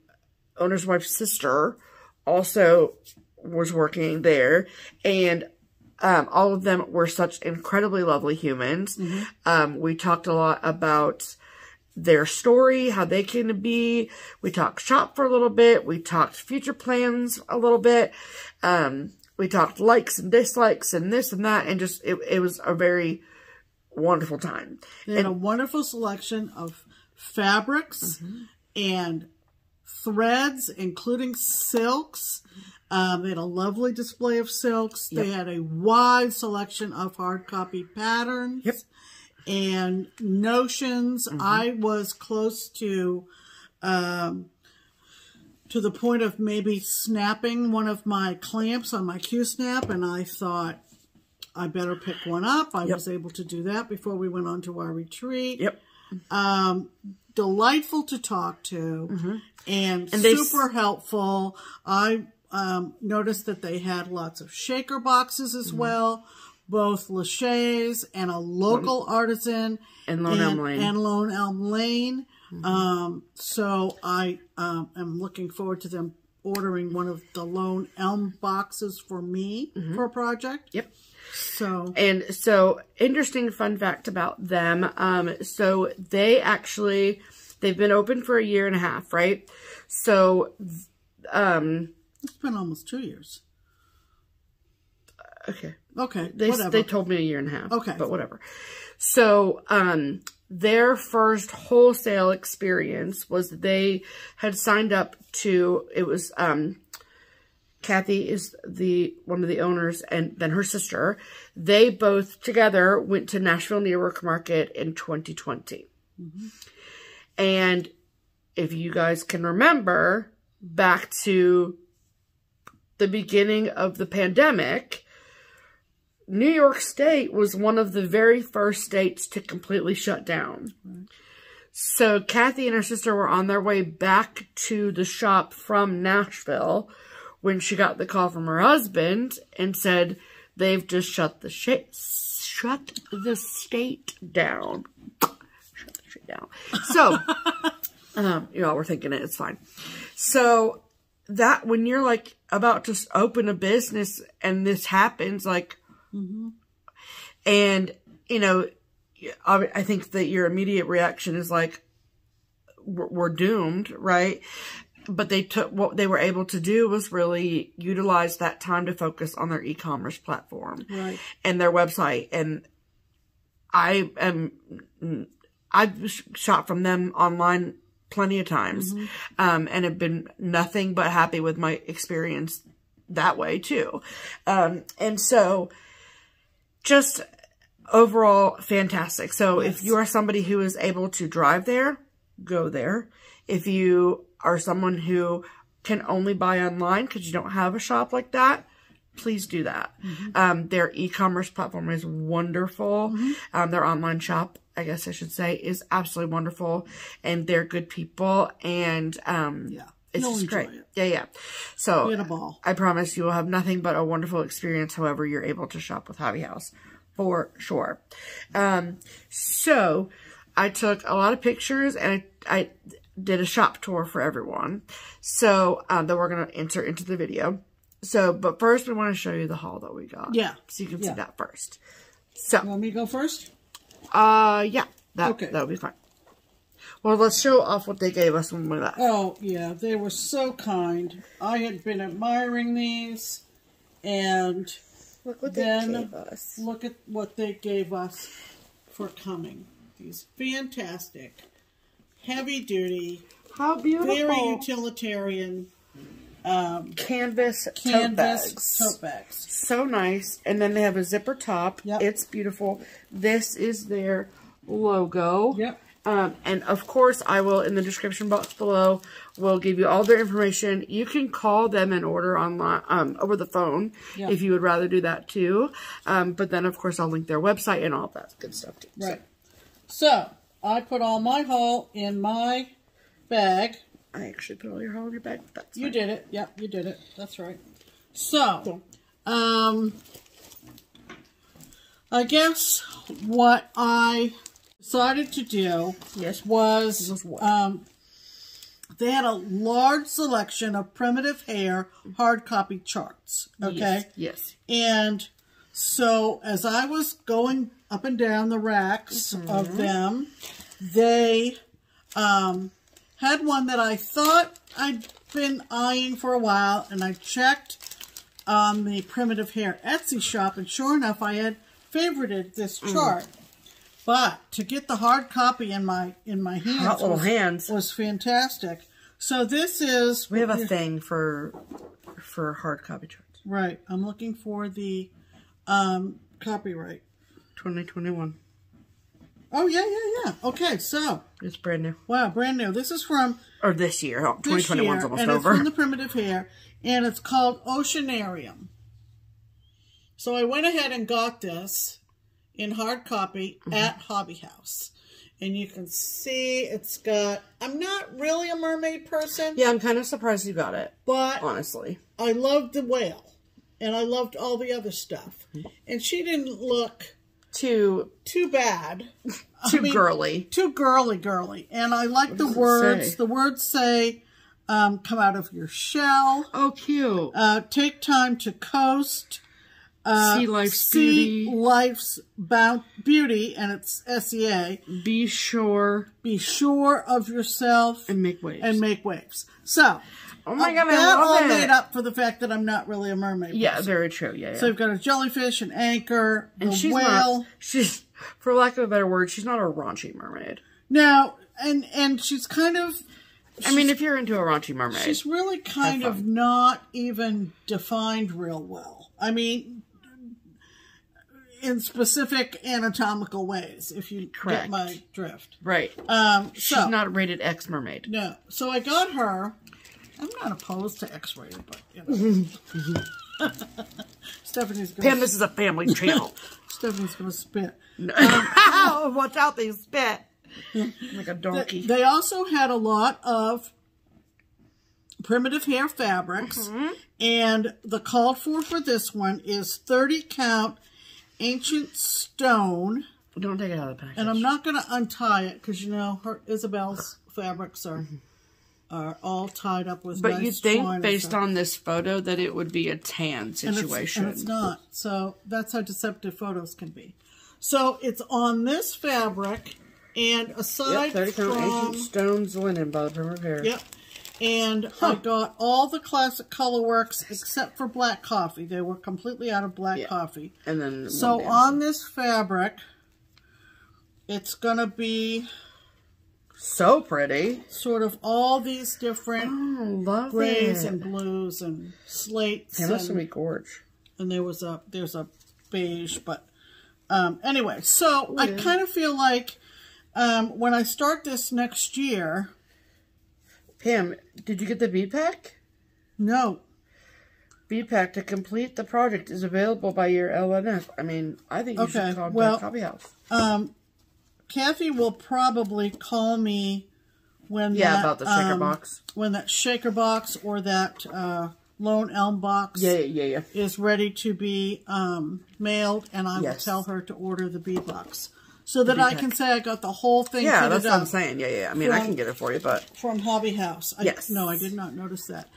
owner's wife's sister also was working there, and, um, all of them were such incredibly lovely humans. Mm-hmm. Um, we talked a lot about their story, how they came to be. We talked shop for a little bit. We talked future plans a little bit. Um, we talked likes and dislikes and this and that. And just, it, it was a very wonderful time. They had and, a wonderful selection of fabrics mm-hmm. and threads, including silks. Um, they had a lovely display of silks. Yep. They had a wide selection of hard copy patterns. Yep. And notions. Mm-hmm. I was close to, um, to the point of maybe snapping one of my clamps on my Q-snap, and I thought I better pick one up. I yep. was able to do that before we went on to our retreat. Yep. Um, delightful to talk to, mm-hmm. and, and super helpful. I um, noticed that they had lots of shaker boxes as mm-hmm. well. Both Lachey's and a local Lone, artisan and Lone and, Elm Lane. And Lone Elm Lane. Mm-hmm. Um, so I um, am looking forward to them ordering one of the Lone Elm boxes for me mm-hmm. for a project. Yep. So and so interesting fun fact about them. Um, so they actually they've been open for a year and a half, right? So um, it's been almost two years. Okay. Okay. They, they told me a year and a half. Okay. But whatever. So, um, their first wholesale experience was they had signed up to, it was, um, Kathy is the one of the owners, and then her sister. They both together went to Nashville Needlework Market in twenty twenty. Mm-hmm. And if you guys can remember, back to the beginning of the pandemic, New York State was one of the very first states to completely shut down. Mm-hmm. So Kathy and her sister were on their way back to the shop from Nashville when she got the call from her husband and said, they've just shut the shit, shut the state down. Shut the shit down. So, um, y'all were thinking it, it's fine. So that when you're like about to open a business and this happens, like, mm-hmm. and you know, I think that your immediate reaction is like, we're doomed, right? But they took, what they were able to do was really utilize that time to focus on their e-commerce platform, right, and their website. And I am, I've shot from them online plenty of times, mm-hmm. um, and have been nothing but happy with my experience that way too. Um, and so just overall fantastic. So yes. If you are somebody who is able to drive there, go there. If you are someone who can only buy online because you don't have a shop like that, please do that. Mm-hmm. Um, their e-commerce platform is wonderful. Mm-hmm. Um, their online shop, I guess I should say, is absolutely wonderful, and they're good people. And, um, yeah, it's You'll just great. It. Yeah. Yeah. So a ball. I promise you will have nothing but a wonderful experience. However, you're able to shop with Hobby House. For sure. Um, so I took a lot of pictures and I, I did a shop tour for everyone. So um, that we're going to enter into the video. So, but first we want to show you the haul that we got. Yeah. So you can yeah. see that first. So. You want me to go first? Uh, yeah. That, okay. That'll be fine. Well, let's show off what they gave us when we left. Oh, yeah. They were so kind. I had been admiring these and... Look what then they gave us. Look at what they gave us for coming. These fantastic, heavy duty, how beautiful, very utilitarian um, canvas canvas tote bags. tote bags. So nice. And then they have a zipper top. Yep. It's beautiful. This is their logo. Yep. Um, and of course, I will, in the description box below, will give you all their information. You can call them and order online, um, over the phone, yeah. if you would rather do that too. Um, but then, of course, I'll link their website and all that good stuff too. Right. So, so I put all my haul in my bag. I actually put all your haul in your bag. That's you fine. did it. Yep, you did it. That's right. So, yeah. um, I guess what I... decided to do yes. was um, they had a large selection of Primitive Hare hard copy charts. Okay. Yes. yes. And so as I was going up and down the racks mm-hmm. of them, they um, had one that I thought I'd been eyeing for a while, and I checked on the Primitive Hare Etsy shop, and sure enough, I had favorited this chart. Mm. But to get the hard copy in my in my hands, hot little was, hands was fantastic. So this is we have a thing for for hard copy charts. Right. I'm looking for the um, copyright twenty twenty-one. Oh yeah yeah yeah. Okay, so it's brand new. Wow, brand new. This is from or this year. Oh, twenty twenty-one's almost and over. It's from the Primitive Hare, and it's called Oceanarium. So I went ahead and got this in hard copy mm-hmm. at Hobby House. And you can see it's got, I'm not really a mermaid person. Yeah, I'm kind of surprised you got it. But honestly, I loved the whale. And I loved all the other stuff. And she didn't look too too bad. Too I mean, girly. Too girly girly. And I like the words. Say? The words say, um, come out of your shell. Oh, cute. Uh, take time to coast. Uh, see life's see beauty. life's beauty, and it's S E A. Be sure. Be sure of yourself. And make waves. And make waves. So, oh my God, I love all it. made up for the fact that I'm not really a mermaid. Yeah, person. very true. Yeah, yeah. So you've got a jellyfish, an anchor, and the she's whale. Not, she's, for lack of a better word, she's not a raunchy mermaid. No, and and she's kind of I mean, if you're into a raunchy mermaid. She's really kind of not even defined real well. I mean, in specific anatomical ways, if you Correct. Get my drift. Right. Um, so, she's not a rated X mermaid. No. So I got her. I'm not opposed to X-rated, but, you know. Stephanie's going to... Pam, this is a family channel. Stephanie's going to spit. No. Um, oh, watch out, they spit. Like a donkey. They, they also had a lot of primitive hair fabrics. Mm-hmm. And the called for for this one is thirty count ancient stone. Don't take it out of the package. And I'm not going to untie it because, you know, her Isabel's fabrics are... Mm-hmm. Are all tied up with. But nice you think, based on this photo, that it would be a tan situation. And it's, and it's not. So that's how deceptive photos can be. So it's on this fabric, and aside yep, thirty from ancient stones linen by Primitive Hare. Yep. And huh. I got all the classic color works except for black coffee. They were completely out of black yeah. coffee. And then so on this fabric, it's gonna be. So pretty. Sort of all these different oh, grays it. And blues and slates. It must be gorgeous. And there was a there's a beige, but um, anyway. So yeah. I kind of feel like um, when I start this next year. Pam, did you get the bead pack? No. Bead pack to complete the project is available by your L N F. I mean, I think you okay. should call well, Hobby House. Um. Kathy will probably call me when yeah that, about the shaker um, box when that shaker box or that uh, Lone Elm box yeah, yeah, yeah, yeah. is ready to be um, mailed, and I yes. will tell her to order the bead box so that I can say I got the whole thing. Yeah, that's what I'm saying. Yeah, yeah. I mean, from, I can get it for you, but from Hobby House. I, yes. No, I did not notice that,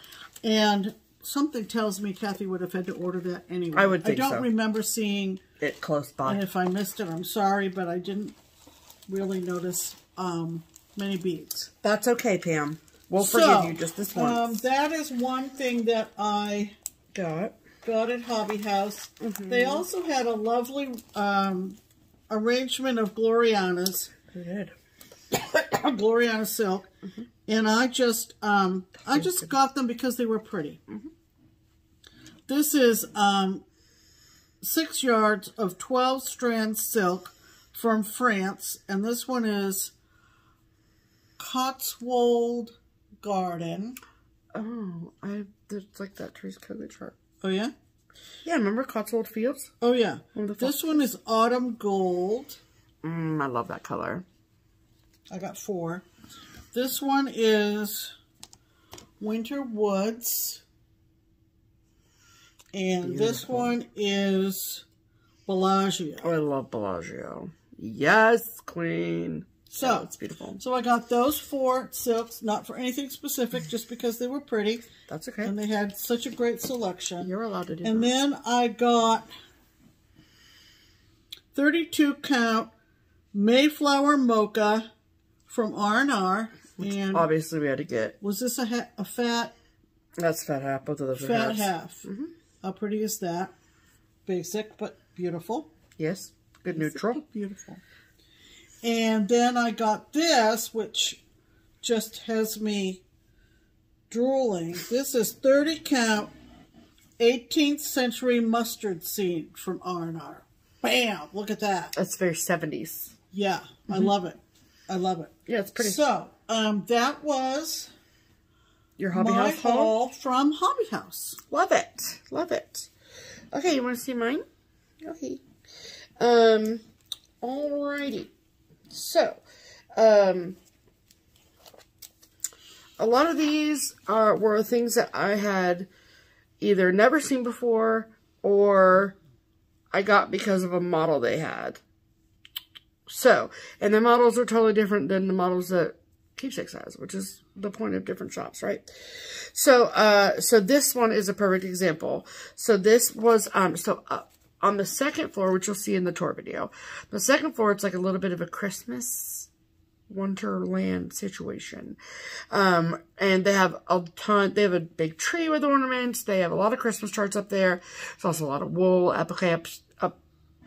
and something tells me Kathy would have had to order that anyway. I would. Think I don't so. remember seeing it close by. And if I missed it, I'm sorry, but I didn't. Really notice um, many beads. That's okay, Pam. We'll forgive so, you just this once. Um, that is one thing that I got got at Hobby House. Mm-hmm. They also had a lovely um, arrangement of Gloriana's. They did. Gloriana silk, mm-hmm. and I just um, I just got them because they were pretty. Mm-hmm. This is um, six yards of twelve strand silk. From France, and this one is Cotswold Garden. Oh, I it's like that Therese Cogley chart. Oh yeah, yeah. Remember Cotswold Fields? Oh yeah. Wonderful. This one is Autumn Gold. Mm, I love that color. I got four. This one is Winter Woods, and Beautiful. This one is Bellagio. Oh, I love Bellagio. Yes, queen. So, oh, it's beautiful. So I got those four silks, not for anything specific, just because they were pretty. That's okay. And they had such a great selection. You're allowed to do and that. And then I got thirty-two count Mayflower Mocha from R and R. Which and obviously we had to get. Was this a, ha a fat? That's fat half. Both of those fat are Fat half. Mm-hmm. How pretty is that? Basic, but beautiful. Yes. Good Basic, neutral. Beautiful. And then I got this, which just has me drooling. This is thirty count eighteenth century mustard seed from R and R. Bam! Look at that. That's very seventies. Yeah. Mm-hmm. I love it. I love it. Yeah, it's pretty. So, um, that was your Hobby my House haul from Hobby House. Love it. Love it. Okay, you want to see mine? Okay. Um, alrighty. So, um, a lot of these are were things that I had either never seen before or I got because of a model they had. So, and the models are totally different than the models that Keepsakes has, which is the point of different shops, right? So, uh, so this one is a perfect example. So this was, um, so, uh, on the second floor, which you'll see in the tour video, the second floor, it's like a little bit of a Christmas wonderland situation. Um, and they have a ton, they have a big tree with ornaments. They have a lot of Christmas charts up there. There's also a lot of wool applique, up,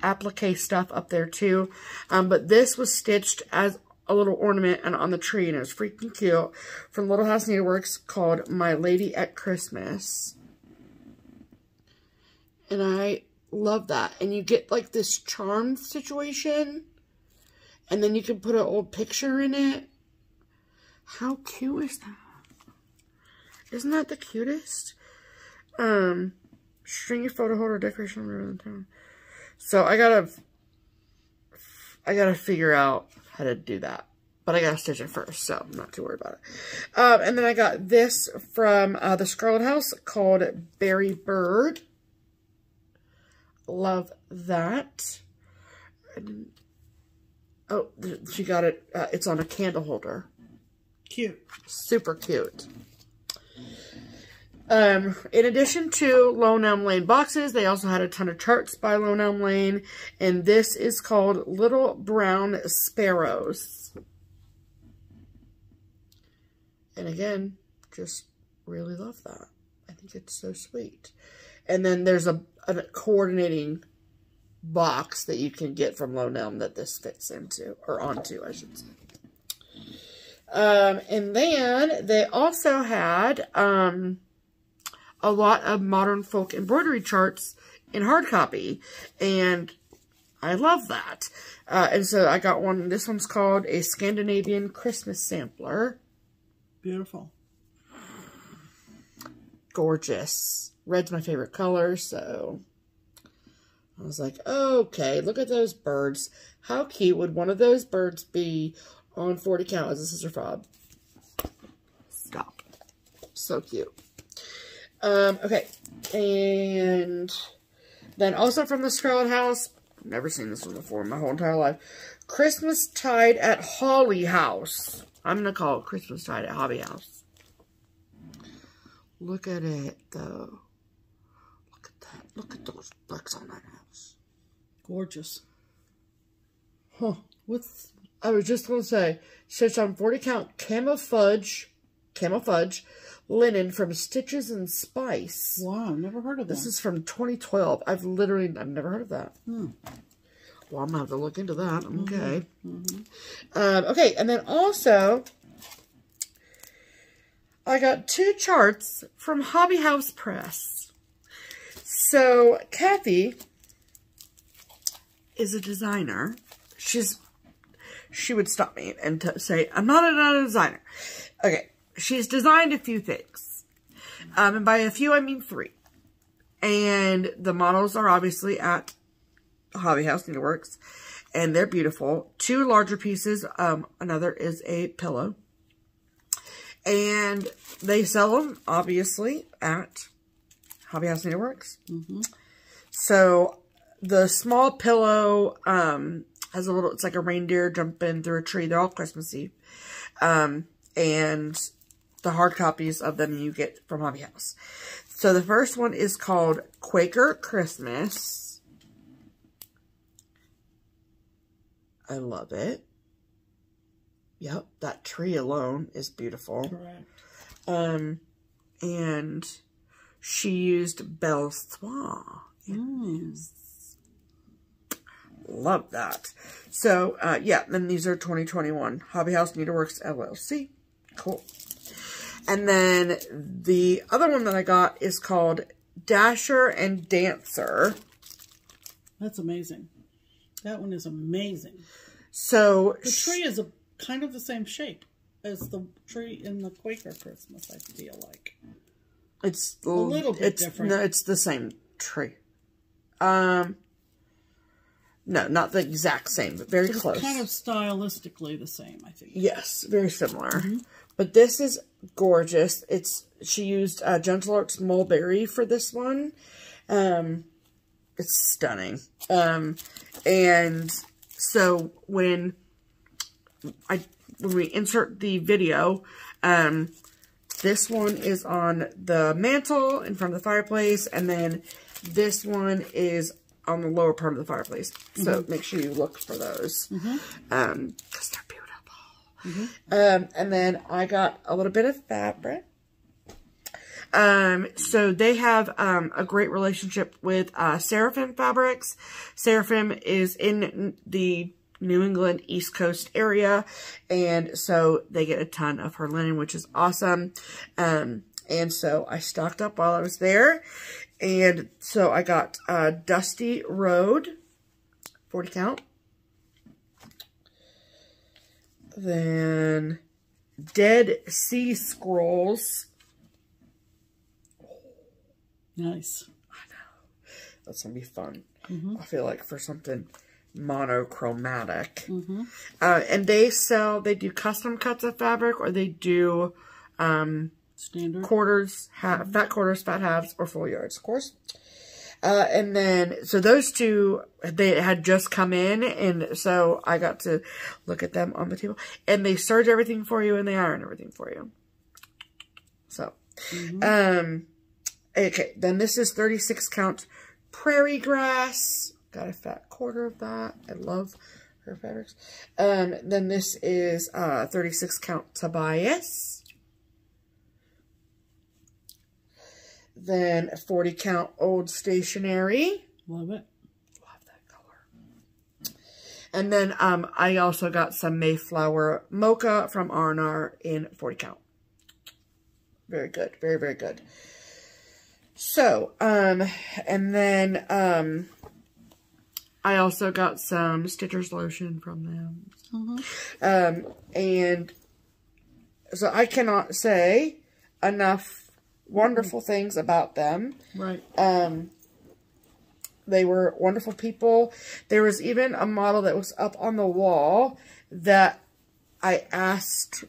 applique stuff up there too. Um, but this was stitched as a little ornament and on the tree, and it was freaking cute, from Little House Needleworks, called My Lady at Christmas. And I love that. And you get like this charm situation, and then you can put an old picture in it. How cute is that? Isn't that the cutest? Um, string your photo holder decoration around the town. So I gotta, I gotta figure out how to do that. But I gotta stitch it first, so I'm not too worried about it. Um, and then I got this from uh, the Scarlet House, called Berry Bird. Love that. And, oh, she got it. Uh, it's on a candle holder. Cute. Super cute. Um, in addition to Lone Elm Lane boxes, they also had a ton of charts by Lone Elm Lane, and this is called Little Brown Sparrows. And again, just really love that. I think it's so sweet. And then there's a, a coordinating box that you can get from Lone Elm that this fits into, or onto, I should say. Um, and then they also had, um... a lot of modern folk embroidery charts in hard copy, and I love that. Uh, and so I got one. This one's called A Scandinavian Christmas Sampler. Beautiful. Gorgeous. Red's my favorite color, so I was like, okay, look at those birds. How cute would one of those birds be on forty count as a scissor fob? Stop. So cute. Um, okay, and then also from the Scarlet House, never seen this one before in my whole entire life, Christmastide at Hobby House. I'm going to call it Christmastide at Hobby House. Look at it, though. Look at that. Look at those bricks on that house. Gorgeous. Huh. What's, I was just going to say, stitch on forty count camouflage, camouflage, linen from Stitches and Spice. Wow, I've never heard of that. This is from twenty twelve. I've literally, I've never heard of that. Hmm. Well, I'm going to have to look into that. Mm-hmm. Okay. Mm-hmm. Um, okay, and then also, I got two charts from Hobby House Press. So, Kathy is a designer. She's, she would stop me and t say, I'm not a, not a designer. Okay. She's designed a few things, um, and by a few, I mean three. And the models are obviously at Hobby House Needleworks, and they're beautiful. Two larger pieces, um, another is a pillow. And they sell them, obviously, at Hobby House Needleworks. Mm-hmm. So the small pillow um, has a little, it's like a reindeer jumping through a tree. They're all Christmassy. Um, and the hard copies of them you get from Hobby House. So the first one is called Quaker Christmas. I love it. Yep, that tree alone is beautiful. Correct. Um, and she used Belle Soie. Yes. Love that. So, uh, yeah, then these are twenty twenty-one. Hobby House Needleworks L L C. Cool. And then the other one that I got is called Dasher and Dancer. That's amazing. That one is amazing. So the tree is a kind of the same shape as the tree in the Quaker Christmas, I feel like. It's a little bit it's, different. No, it's the same tree. Um, no, not the exact same, but very it's close. It's kind of stylistically the same, I think. Yes, very similar. Mm-hmm. But this is gorgeous. It's she used uh, Gentle Arts Mulberry for this one. Um, it's stunning. Um, and so when I when we insert the video, um, this one is on the mantle in front of the fireplace, and then this one is on the lower part of the fireplace. So mm-hmm. make sure you look for those. Mm-hmm. Um, because they're beautiful. Mm-hmm. Um, and then I got a little bit of fabric. Um, so they have um, a great relationship with uh, Seraphin Fabrics. Seraphin is in the New England, East Coast area. And so they get a ton of her linen, which is awesome. Um, and so I stocked up while I was there. And so I got uh, Dusty Road, forty count. Then Dead Sea Scrolls. Nice. I know. That's going to be fun. Mm-hmm. I feel like for something monochromatic. Mm-hmm. Uh, and they sell, they do custom cuts of fabric, or they do um, standard quarters, half, mm-hmm. fat quarters, fat halves, or full yards, of course. Uh, and then, so those two, they had just come in, and so I got to look at them on the table. And they serge everything for you, and they iron everything for you. So, mm-hmm. um, okay, then this is thirty-six count prairie grass. Got a fat quarter of that. I love her fabrics. Um, then this is uh, thirty-six count Tobias. Then forty count Old Stationery. Love it. Love that color. And then um, I also got some Mayflower Mocha from R and R in forty count. Very good. Very, very good. So, um, and then um, I also got some Stitcher's Lotion from them. Mm-hmm. Um, and so I cannot say enough wonderful mm-hmm. things about them. Right. Um, they were wonderful people. There was even a model that was up on the wall that I asked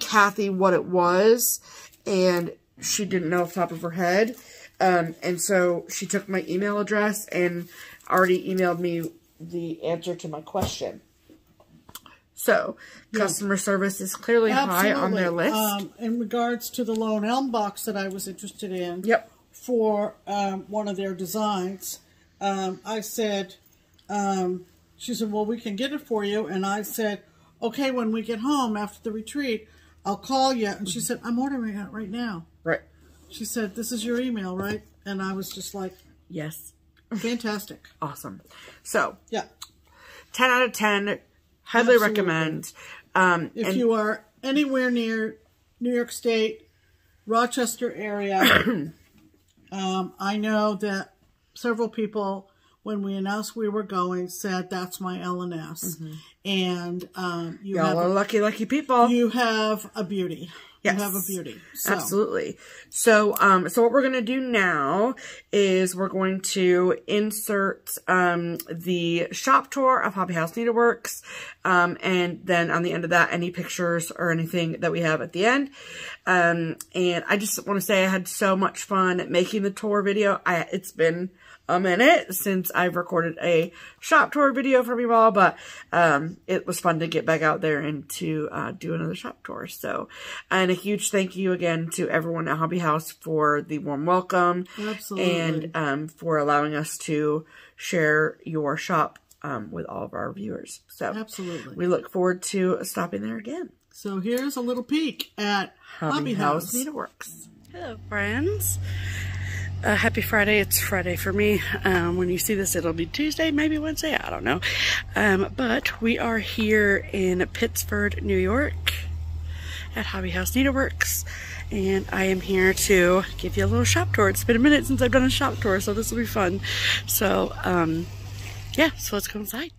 Kathy what it was, and she didn't know off the top of her head. Um, and so she took my email address and already emailed me the answer to my question. So, yeah. Customer service is clearly Absolutely. high on their list. Um, in regards to the Lone Elm box that I was interested in yep. for um, one of their designs, um, I said, um, she said, well, we can get it for you. And I said, okay, when we get home after the retreat, I'll call you. And she said, I'm ordering it right now. Right. She said, this is your email, right? And I was just like, yes. Fantastic. Awesome. So, yeah. ten out of ten. Highly Absolutely. recommend. Um, if and you are anywhere near New York State, Rochester area, um, I know that several people, when we announced we were going, said, that's my L and S. Mm-hmm. And um, you Y'all are lucky, lucky people. You have a beauty. Yes. You have a beauty. So. Absolutely. So, um, so what we're going to do now is we're going to insert, um, the shop tour of Hobby House Needleworks. Um, and then on the end of that, any pictures or anything that we have at the end. Um, and I just want to say I had so much fun making the tour video. I, it's been a minute since I've recorded a shop tour video from you all, but, um, it was fun to get back out there and to, uh, do another shop tour. So, and a huge thank you again to everyone at Hobby House for the warm welcome. Absolutely. And, um, for allowing us to share your shop, um, with all of our viewers. So, absolutely. We look forward to stopping there again. So here's a little peek at Hobby, Hobby House Needleworks. Hello, friends. Uh, happy Friday. It's Friday for me. Um, when you see this, it'll be Tuesday, maybe Wednesday. I don't know. Um, but we are here in Pittsford, New York at Hobby House Needleworks. And I am here to give you a little shop tour. It's been a minute since I've done a shop tour, so this will be fun. So, um, yeah, so let's go inside.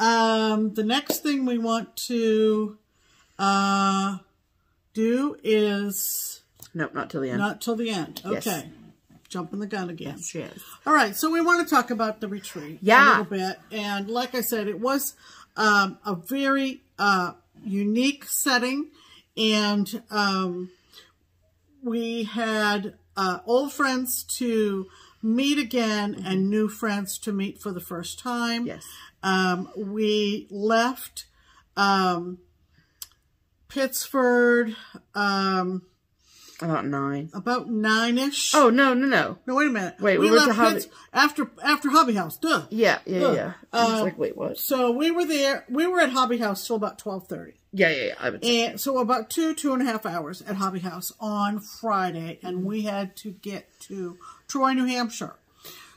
Um, the next thing we want to uh, do is... Nope, not till the end. Not till the end. Okay. Yes. Jumping the gun again. Yes, yes. All right, so we want to talk about the retreat yeah. a little bit. And like I said, it was um, a very uh, unique setting. And um, we had uh, old friends to meet again mm-hmm. and new friends to meet for the first time. Yes. Um, we left um, Pittsford... Um, About nine. About nine-ish. Oh, no, no, no. No, wait a minute. Wait, we, we went left to Hobby... After, after Hobby House. Duh. Yeah, yeah, Duh. yeah. I was um, like, wait, what? So we were there. We were at Hobby House till about twelve thirty. Yeah, yeah, yeah. I would say. And so about two, two and a half hours at Hobby House on Friday. And mm-hmm. we had to get to Troy, New Hampshire.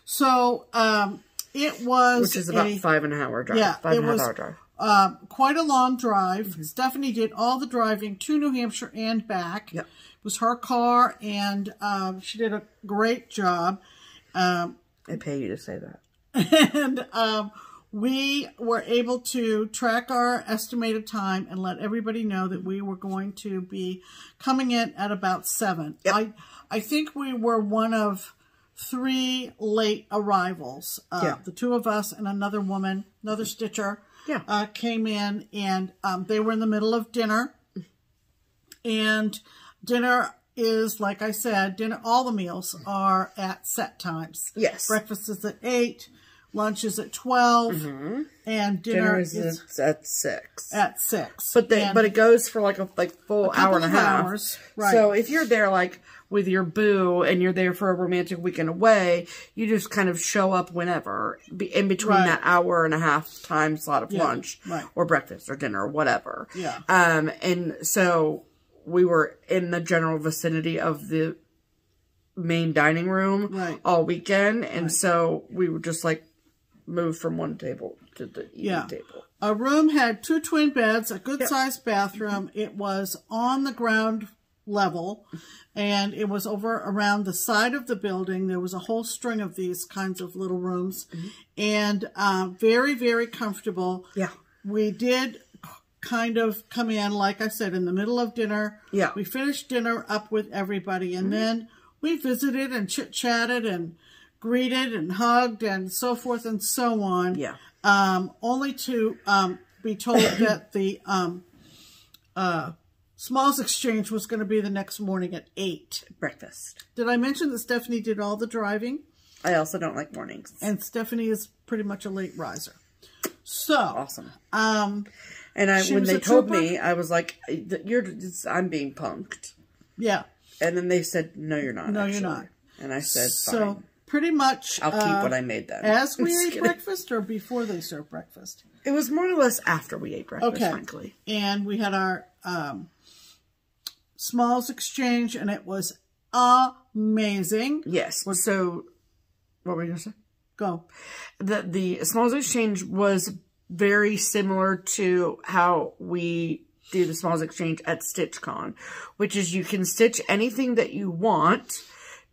So um, it was... Which is about a, five and a half hour drive. Yeah, five and a half was, hour drive. Um, quite a long drive. Mm-hmm. Stephanie did all the driving to New Hampshire and back. Yep. Was her car, and um, she did a great job. Um, I pay you to say that. And um, we were able to track our estimated time and let everybody know that we were going to be coming in at about seven. Yep. I, I think we were one of three late arrivals. Uh, yeah. The two of us and another woman, another stitcher, yeah. uh, came in, and um, they were in the middle of dinner. And... Dinner is, like I said, dinner. All the meals are at set times. Yes. Breakfast is at eight, lunch is at twelve, mm-hmm. and dinner, dinner is, is at six. At six. But they, but it goes for like a like full a hour and a half. Hours, right. So if you're there like with your boo and you're there for a romantic weekend away, you just kind of show up whenever in between right. that hour and a half time slot of yeah. lunch right. or breakfast or dinner or whatever. Yeah. Um. And so. We were in the general vicinity of the main dining room right. all weekend. And right. so we were just like moved from one table to the eating yeah. table. Our room had two twin beds, a good yep. sized bathroom. It was on the ground level and it was over around the side of the building. There was a whole string of these kinds of little rooms mm-hmm. and uh, very, very comfortable. Yeah. We did kind of come in, like I said, in the middle of dinner. Yeah. We finished dinner up with everybody, and mm-hmm. then we visited and chit-chatted and greeted and hugged and so forth and so on. Yeah. Um, only to um, be told that the um, uh, Smalls Exchange was going to be the next morning at eight. Breakfast. Did I mention that Stephanie did all the driving? I also don't like mornings. And Stephanie is pretty much a late riser. So. Awesome. Um... And I, when they told me, I was like, "You're, I'm being punked." Yeah. And then they said, "No, you're not." No, actually. You're not. And I said, "Fine." So pretty much, I'll uh, keep what I made then. As we ate breakfast, or before they served breakfast. It was more or less after we ate breakfast, okay. frankly. And we had our um, Smalls Exchange, and it was amazing. Yes. We're, so, what were you gonna say? Go. The the Smalls Exchange was. Very similar to how we do the Smalls Exchange at StitchCon, which is you can stitch anything that you want,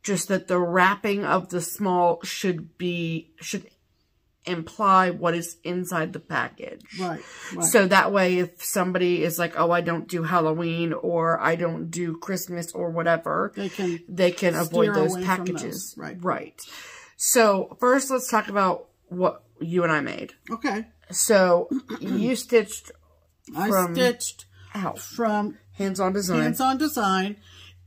just that the wrapping of the small should be, should imply what is inside the package. Right, right. So that way, if somebody is like, oh, I don't do Halloween or I don't do Christmas or whatever, they can, they can avoid those packages. Those. Right. Right. So first let's talk about what you and I made. Okay. So, you stitched from... I stitched how? From... Hands-on Design. Hands-on Design.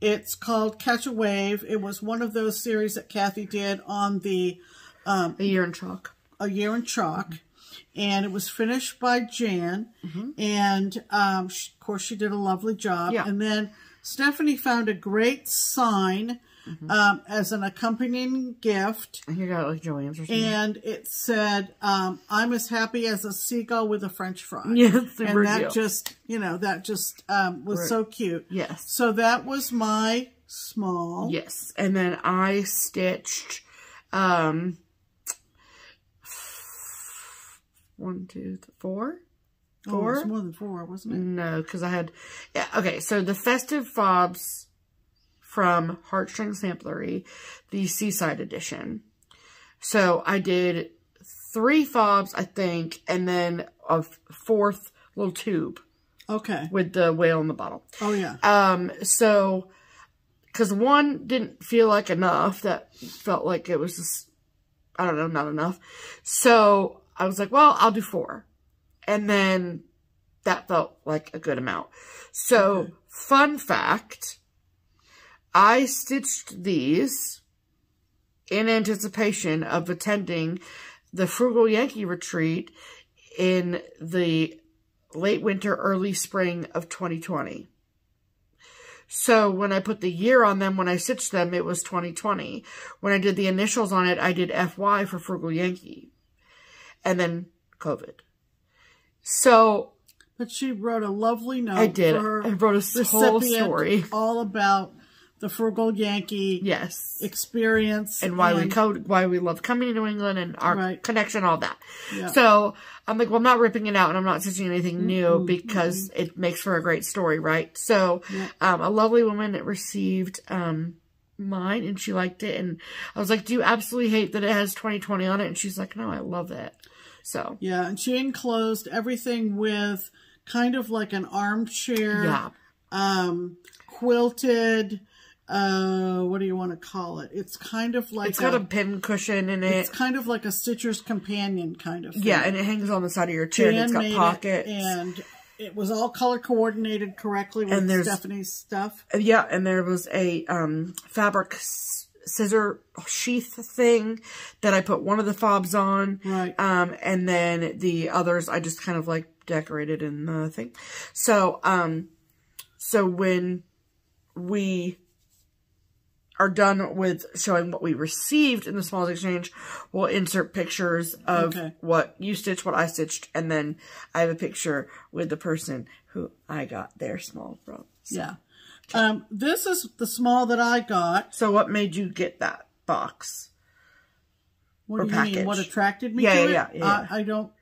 It's called Catch a Wave. It was one of those series that Kathy did on the... Um, a Year in Chalk. A Year in Chalk. Mm-hmm. And it was finished by Jan. Mm-hmm. And, um, she, of course, she did a lovely job. Yeah. And then Stephanie found a great sign mm-hmm. um, as an accompanying gift. I think I got like Joanne's or something. And it said, um, I'm as happy as a seagull with a French fry. Yes, yeah, and that deal. Just, you know, that just um, was right. so cute. Yes. So that was my small. Yes. And then I stitched um, one, two, three, four. Four? Oh, it was more than four, wasn't it? No, because I had... Yeah, okay, so the Festive Fobs from Heartstring Samplery, the Seaside Edition. So I did three fobs, I think, and then a fourth little tube. Okay. With the whale in the bottle. Oh, yeah. Um, so, because one didn't feel like enough. That felt like it was just, I don't know, not enough. So, I was like, well, I'll do four. And then that felt like a good amount. So, okay. Fun fact, I stitched these in anticipation of attending the Frugal Yankee retreat in the late winter, early spring of twenty twenty. So when I put the year on them, when I stitched them, it was twenty twenty. When I did the initials on it, I did F Y for Frugal Yankee. And then COVID. So... But she wrote a lovely note. I did. I wrote a whole story. All about the Frugal Yankee yes. experience. And why, and we co why we love coming to New England and our right. connection, all that. Yeah. So I'm like, well, I'm not ripping it out and I'm not stitching anything mm-hmm. new because mm-hmm. it makes for a great story, right? So yeah. um, a lovely woman that received um, mine and she liked it. And I was like, do you absolutely hate that it has twenty twenty on it? And she's like, no, I love it. So yeah, and she enclosed everything with kind of like an armchair, yeah. um, quilted, uh, what do you want to call it? It's kind of like... It's got a, a pin cushion in it. It's kind of like a Stitcher's Companion kind of thing. Yeah, and it hangs on the side of your chair and it's got pockets. And it was all color coordinated correctly with Stephanie's stuff. Yeah, and there was a um, fabric scissor sheath thing that I put one of the fobs on. Right. Um, and then the others I just kind of like decorated in the thing. So, um, so when we are done with showing what we received in the Smalls Exchange, we'll insert pictures of okay. what you stitched, what I stitched, and then I have a picture with the person who I got their small from. So, yeah. Okay. Um, this is the small that I got. So what made you get that box? What or do you package? mean? What attracted me yeah, to yeah, it? Yeah, yeah, yeah. I, I don't,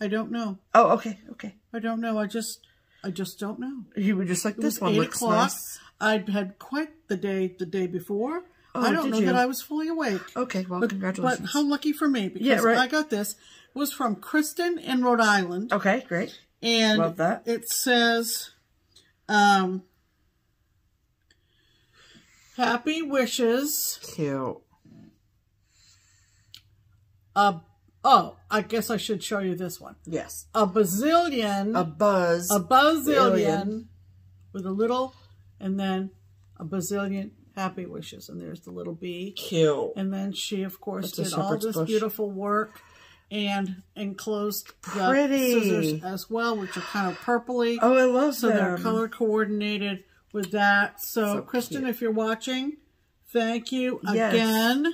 I don't know. Oh, okay, okay. I don't know. I just, I just don't know. You were just like, it this one looks nice. I'd had quite the day the day before. Oh, I don't know you? that I was fully awake. Okay, well, but, congratulations. But how lucky for me, because yeah, right. I got this. It was from Kristen in Rhode Island. Okay, great. And love that. It says, um, happy wishes. Cute. Uh, oh, I guess I should show you this one. Yes. A bazillion. A buzz. A bazillion. With a little, and then a bazillion happy wishes. And there's the little bee. Cute. And then she, of course, That's did all this bush. beautiful work and enclosed Pretty. the scissors as well, which are kind of purpley. Oh, I love so them. So they're color coordinated. With that. So, so Kristen, cute. if you're watching, thank you yes. again.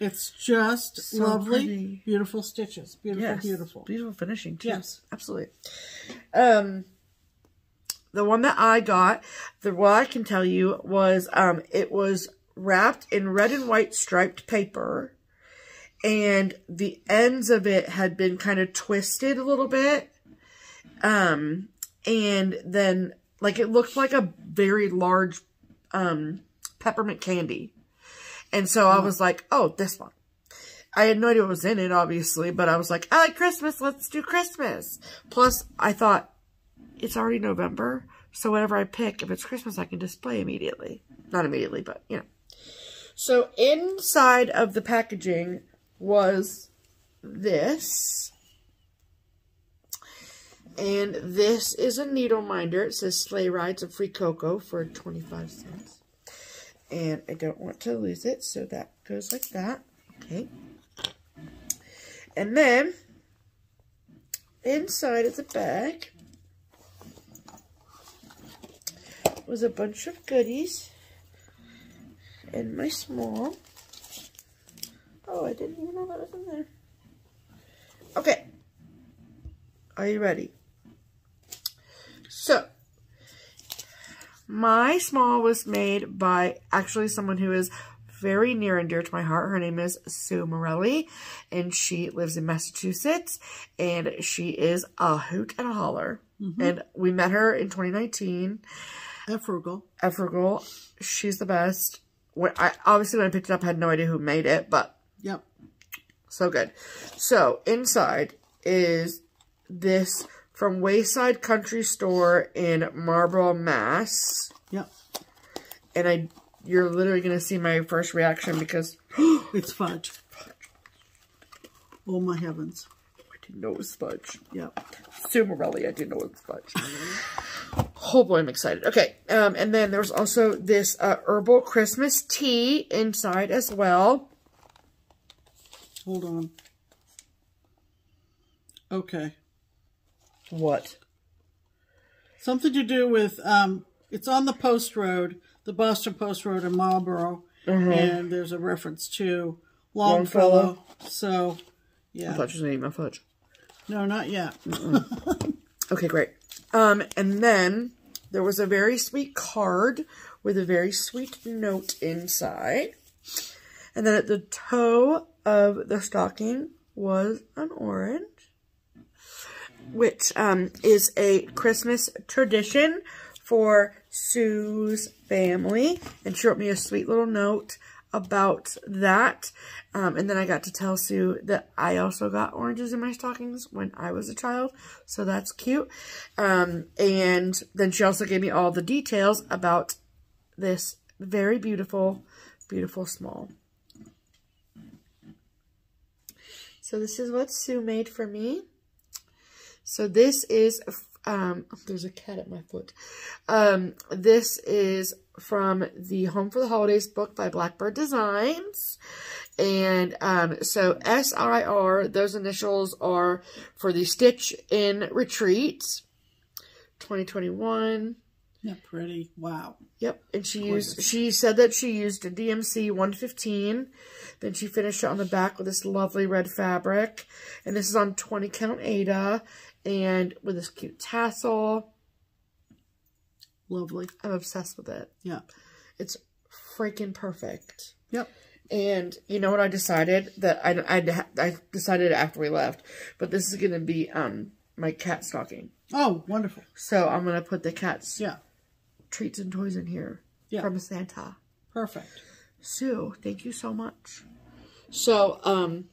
It's just so lovely. Pretty. Beautiful stitches. Beautiful, yes. beautiful. Beautiful finishing, too. Yes. Absolutely. Um, the one that I got, the what I can tell you was um, it was wrapped in red and white striped paper. And the ends of it had been kind of twisted a little bit. Um, and then... Like, it looked like a very large um, peppermint candy. And so I was like, oh, this one. I had no idea what was in it, obviously. But I was like, I like Christmas. Let's do Christmas. Plus, I thought, it's already November. So whatever I pick, if it's Christmas, I can display immediately. Not immediately, but, you know. So inside of the packaging was this. And this is a needle minder. It says sleigh rides and free cocoa for twenty-five cents. And I don't want to lose it, so that goes like that. Okay. And then, inside of the bag was a bunch of goodies. And my small. Oh, I didn't even know that was in there. Okay. Are you ready? So, my small was made by actually someone who is very near and dear to my heart. Her name is Sue Morelli, and she lives in Massachusetts, and she is a hoot and a holler. Mm-hmm. And we met her in twenty nineteen. At Frugal. At Frugal. She's the best. When I, obviously, when I picked it up, I had no idea who made it, but... Yep. So good. So inside is this from Wayside Country Store in Marlborough, Mass. Yep. And I, you're literally going to see my first reaction because it's fudge. fudge. Oh my heavens. I didn't know it was fudge. Yep. Sumarelli, I didn't know it was fudge. Oh boy, I'm excited. Okay, um, and then there's also this uh, herbal Christmas tea inside as well. Hold on. Okay. What? Something to do with, um, it's on the Post Road, the Boston Post Road in Marlborough, mm-hmm. and there's a reference to Longfellow. Longfellow. So, yeah. I thought you were going to eat my fudge. No, not yet. Mm-mm. Okay, great. Um, and then there was a very sweet card with a very sweet note inside. And then at the toe of the stocking was an orange, which um, is a Christmas tradition for Sue's family. And she wrote me a sweet little note about that. Um, and then I got to tell Sue that I also got oranges in my stockings when I was a child. So that's cute. Um, and then she also gave me all the details about this very beautiful, beautiful small. So this is what Sue made for me. So this is, um, there's a cat at my foot. Um, this is from the Home for the Holidays book by Blackbird Designs. And um, so S I R, those initials are for the Stitch in Retreat twenty twenty-one. Yeah, pretty. Wow. Yep. And she used, she said that she used a D M C one fifteen. Then she finished it on the back with this lovely red fabric. And this is on twenty count Aida and with this cute tassel. Lovely. I'm obsessed with it. Yeah. It's freaking perfect. Yep. And you know what I decided? That I, I, I decided after we left, but this is going to be um my cat stocking. Oh, wonderful. So I'm going to put the cat's... Yeah. Treats and toys in here. Yeah. From Santa. Perfect. Sue, thank you so much. So, um,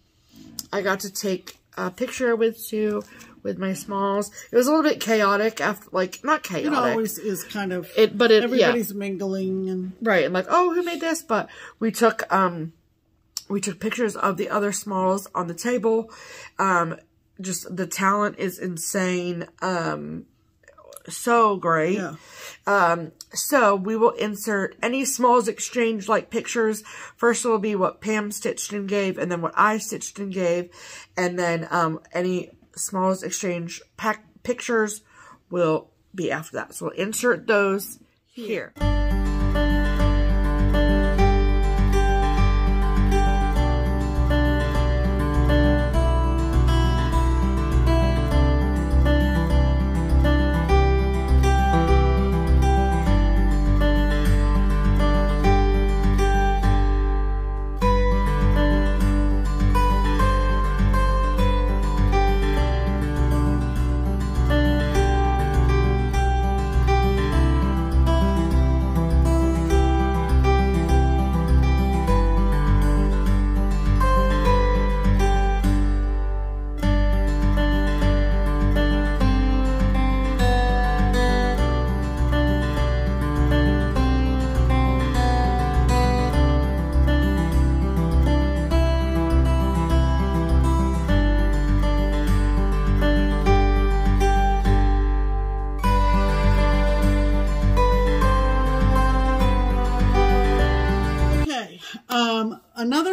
I got to take a picture with Sue, with my smalls. It was a little bit chaotic after, like, not chaotic. It always is kind of, it, but it, everybody's yeah. mingling and... Right, and like, oh, who made this? But we took, um, we took pictures of the other smalls on the table. Um, just the talent is insane. Um, so great. Yeah. Um, so we will insert any smalls exchange like pictures. First it will be what Pam stitched and gave, and then what I stitched and gave, and then um, any smalls exchange pack pictures will be after that. So we'll insert those here.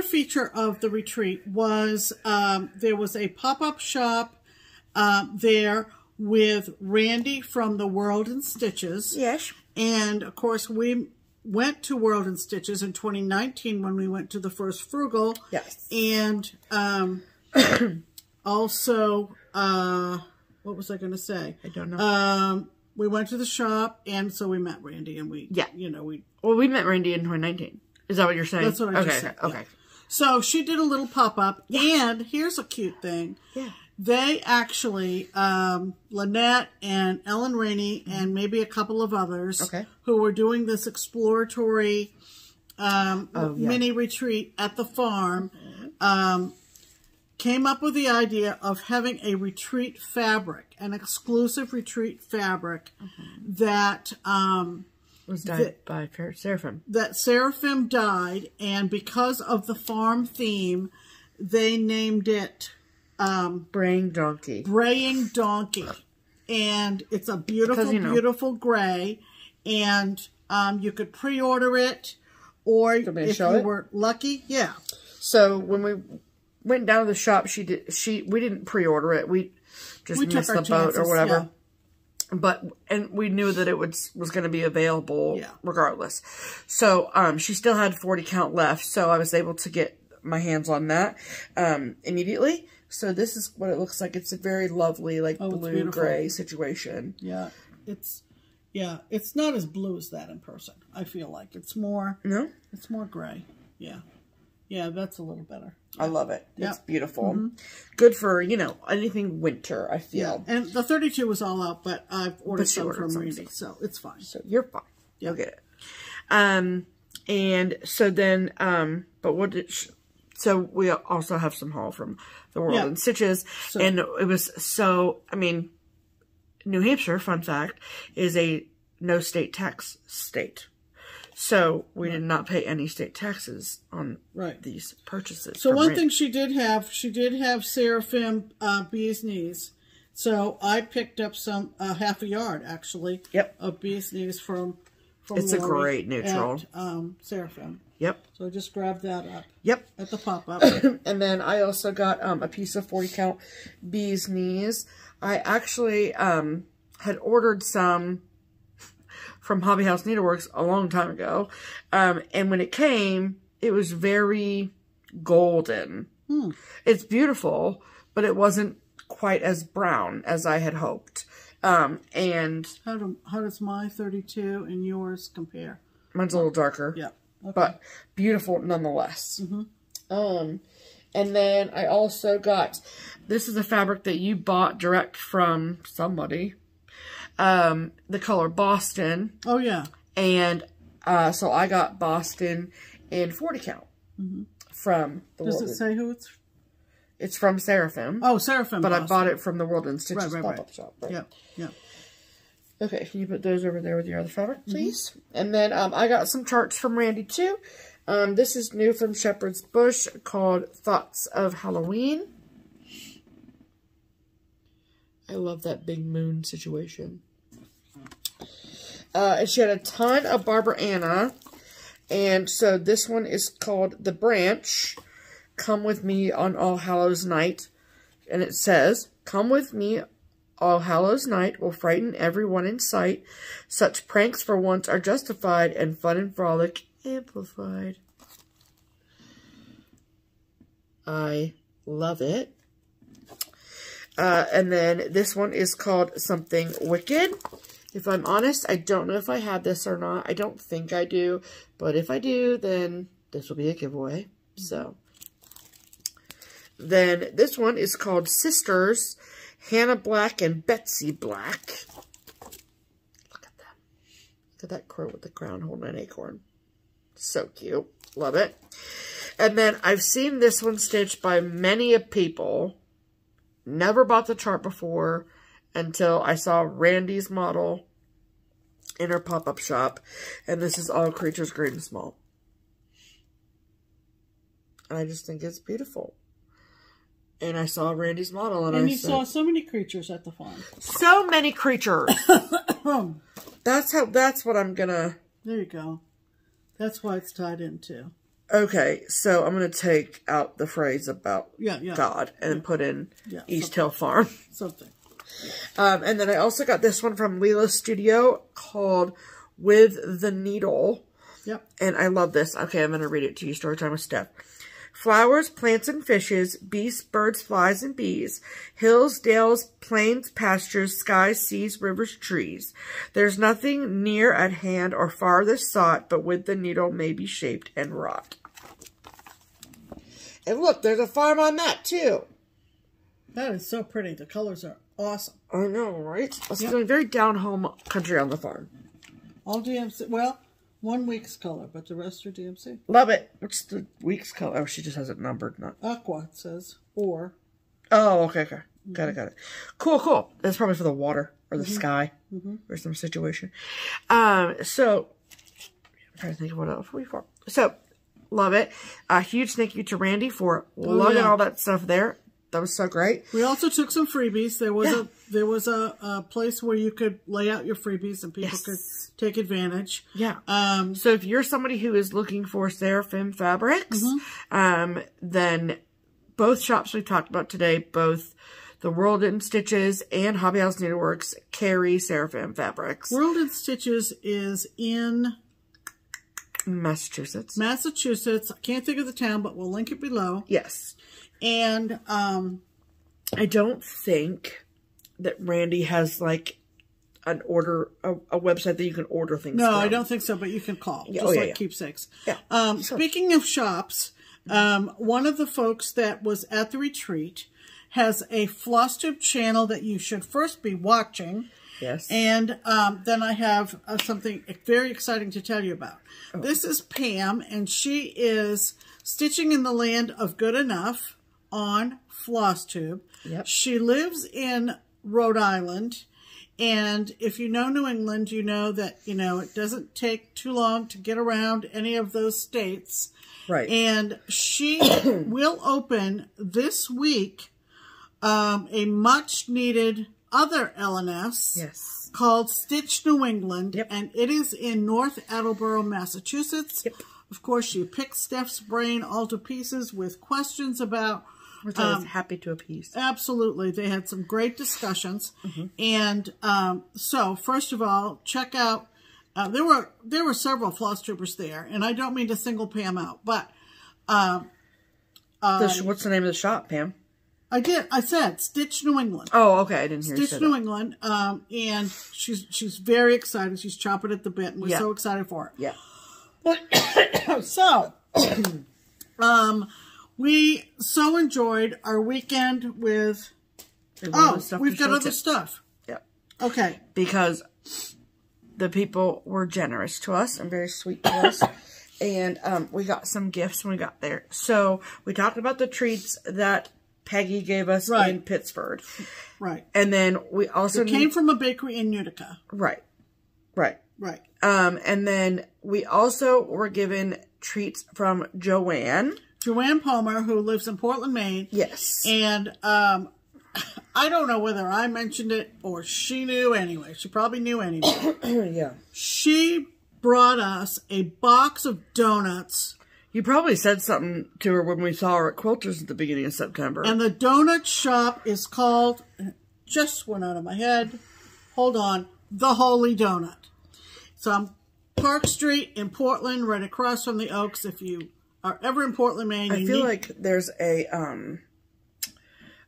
Feature of the retreat was um, there was a pop-up shop uh, there with Randy from the World in Stitches. Yes. And of course we went to World in Stitches in twenty nineteen when we went to the first Frugal. Yes. And um, also, uh, what was I going to say? I don't know. Um, we went to the shop, and so we met Randy, and we, yeah, you know, we. Well, we met Randy in twenty nineteen. Is that what you're saying? That's what I okay, just said. Okay. Yeah. Okay. So she did a little pop-up, yeah. and here's a cute thing. Yeah. They actually, um, Lynette and Ellen Rainey and maybe a couple of others okay. who were doing this exploratory um, oh, yeah. mini retreat at the farm, um, came up with the idea of having a retreat fabric, an exclusive retreat fabric mm-hmm. that... Um, It was dyed that, by Seraphin. That Seraphin dyed, and because of the farm theme, they named it... Um, Braying Donkey. Braying Donkey. And it's a beautiful, because, you know, beautiful gray. And um, you could pre-order it, or if you it? were lucky, yeah. So when we went down to the shop, she did. She we didn't pre-order it. We just we missed the boat chances, or whatever. Yeah. But, and we knew that it was, was going to be available yeah. regardless. So, um, she still had forty count left. So I was able to get my hands on that, um, immediately. So this is what it looks like. It's a very lovely, like oh, blue gray situation. Yeah. It's, yeah, it's not as blue as that in person. I feel like it's more, no, it's more gray. Yeah. Yeah. That's a little better. I love it. Yep. It's beautiful. Mm-hmm. Good for, you know, anything winter, I feel. Yeah. And the thirty-two was all out, but I've ordered but some ordered from Randy, so it's fine. So you're fine. Yep. You'll get it. Um, and so then, um, but what did she, so we also have some haul from the World yep. in Stitches. So, and it was so, I mean, New Hampshire, fun fact, is a no state tax state. So we right. did not pay any state taxes on right. these purchases. So one Randy. thing she did have, she did have Seraphin uh, bee's knees. So I picked up some, uh, half a yard actually, yep. of bee's knees from, from It's Laurie a great neutral. At, um, Seraphin. Yep. So I just grabbed that up. Yep. At the pop-up. And then I also got um, a piece of forty count bee's knees. I actually um, had ordered some from Hobby House Needleworks a long time ago. Um, and when it came, it was very golden. Hmm. It's beautiful, but it wasn't quite as brown as I had hoped. Um, and how, do, how does my thirty-two and yours compare? Mine's a little darker. Yeah. Okay. But beautiful nonetheless. Mm-hmm. Um, and then I also got, this is a fabric that you bought direct from somebody. Um, the color Boston. Oh, yeah. And, uh, so I got Boston in forty count mm-hmm. from the Does World it in. say who it's? It's from Seraphin. Oh, Seraphin. But Boston. I bought it from the World in Stitches right, right, pop-up right. shop. Right. Yeah, yeah. Okay, can you put those over there with your other fabric, please? Mm-hmm. And then, um, I got some charts from Randy, too. Um, this is new from Shepherd's Bush called Thoughts of Halloween. I love that big moon situation. Uh, and she had a ton of Barbara Anna. And so this one is called The Branch. Come with me on All Hallows Night. And it says, come with me All Hallows Night will frighten everyone in sight. Such pranks for once are justified and fun and frolic amplified. I love it. Uh, and then this one is called Something Wicked. If I'm honest, I don't know if I had this or not. I don't think I do. But if I do, then this will be a giveaway. So, then this one is called Sisters, Hannah Black and Betsy Black. Look at that. Look at that crow with the crown holding an acorn. So cute. Love it. And then I've seen this one stitched by many a people. Never bought the chart before until I saw Randy's model in her pop-up shop. And this is All Creatures Great and Small. And I just think it's beautiful. And I saw Randy's model. And, and I you said, saw so many creatures at the farm. So many creatures. That's how. That's what I'm going to... There you go. That's why it's tied in too. Okay, so I'm going to take out the phrase about yeah, yeah. God and yeah. put in yeah, East Hill Farm. Something. Um, and then I also got this one from Lila's Studio called With the Needle. Yep. And I love this. Okay, I'm going to read it to you. Story time with Steph. Flowers, plants, and fishes, beasts, birds, flies, and bees, hills, dales, plains, pastures, skies, seas, rivers, trees. There's nothing near at hand or farthest sought, but with the needle may be shaped and wrought. And look, there's a farm on that, too. That is so pretty. The colors are awesome. I know, right? It's yep. very down-home country on the farm. All D M C. Well, One week's color, but the rest are D M C. Love it. What's the week's color? Oh, she just has it numbered. Not Aqua, it says. Or. Oh, okay, okay. Mm-hmm. Got it, got it. Cool, cool. That's probably for the water or the mm-hmm. sky mm-hmm. or some situation. Um, so, I'm trying to think of what else we for. So, love it. A huge thank you to Randy for oh, lugging yeah. all that stuff there. That was so great. We also took some freebies. There was yeah. a there was a, a place where you could lay out your freebies and people yes. could take advantage. Yeah. Um, so if you're somebody who is looking for Seraphin fabrics, mm-hmm. um, then both shops we talked about today, both the World in Stitches and Hobby House Needleworks, carry Seraphin fabrics. World in Stitches is in Massachusetts. Massachusetts. I can't think of the town, but we'll link it below. Yes. And um, I don't think that Randy has, like, an order, a, a website that you can order things No, from. I don't think so, but you can call, yeah, just oh, yeah, like yeah. Keepsakes. Yeah. Um, sure. Speaking of shops, um, one of the folks that was at the retreat has a Flosstube channel that you should first be watching. Yes. And um, then I have uh, something very exciting to tell you about. Oh. This is Pam, and she is Stitching in the Land of Good Enough on Flosstube. Yep. She lives in Rhode Island, and if you know New England, you know that, you know, it doesn't take too long to get around any of those states. Right. And she will open this week um, a much-needed other L and S yes. called Stitch New England, yep. and it is in North Attleboro, Massachusetts. Yep. Of course, she picks Steph's brain all to pieces with questions about... Which I was um, happy to appease. Absolutely. They had some great discussions. Mm-hmm. And um, so, first of all, check out... Uh, there were there were several Flosstubers there, and I don't mean to single Pam out, but... Um, uh, the, what's the name of the shop, Pam? I did. I said Stitch New England. Oh, okay. I didn't hear Stitch you say New that. England. Um, and she's, she's very excited. She's chomping at the bit, and we're yeah. so excited for her. Yeah. So, um, we so enjoyed our weekend with, oh, we've got other stuff. Yep. Okay. Because the people were generous to us and very sweet to us. And um, we got some gifts when we got there. So, we talked about the treats that Peggy gave us right. in Pittsford. Right. And then we also... It came from a bakery in Utica. Right. Right. Right. Um, and then we also were given treats from Joanne. Joanne Palmer, who lives in Portland, Maine. Yes. And um, I don't know whether I mentioned it or she knew anyway. She probably knew anyway. Yeah. She brought us a box of donuts. You probably said something to her when we saw her at Quilters at the beginning of September. And the donut shop is called, just went out of my head, hold on, The Holy Donut. So I'm Park Street in Portland, right across from the Oaks. If you are ever in Portland, Maine, I you feel need... like there's a um,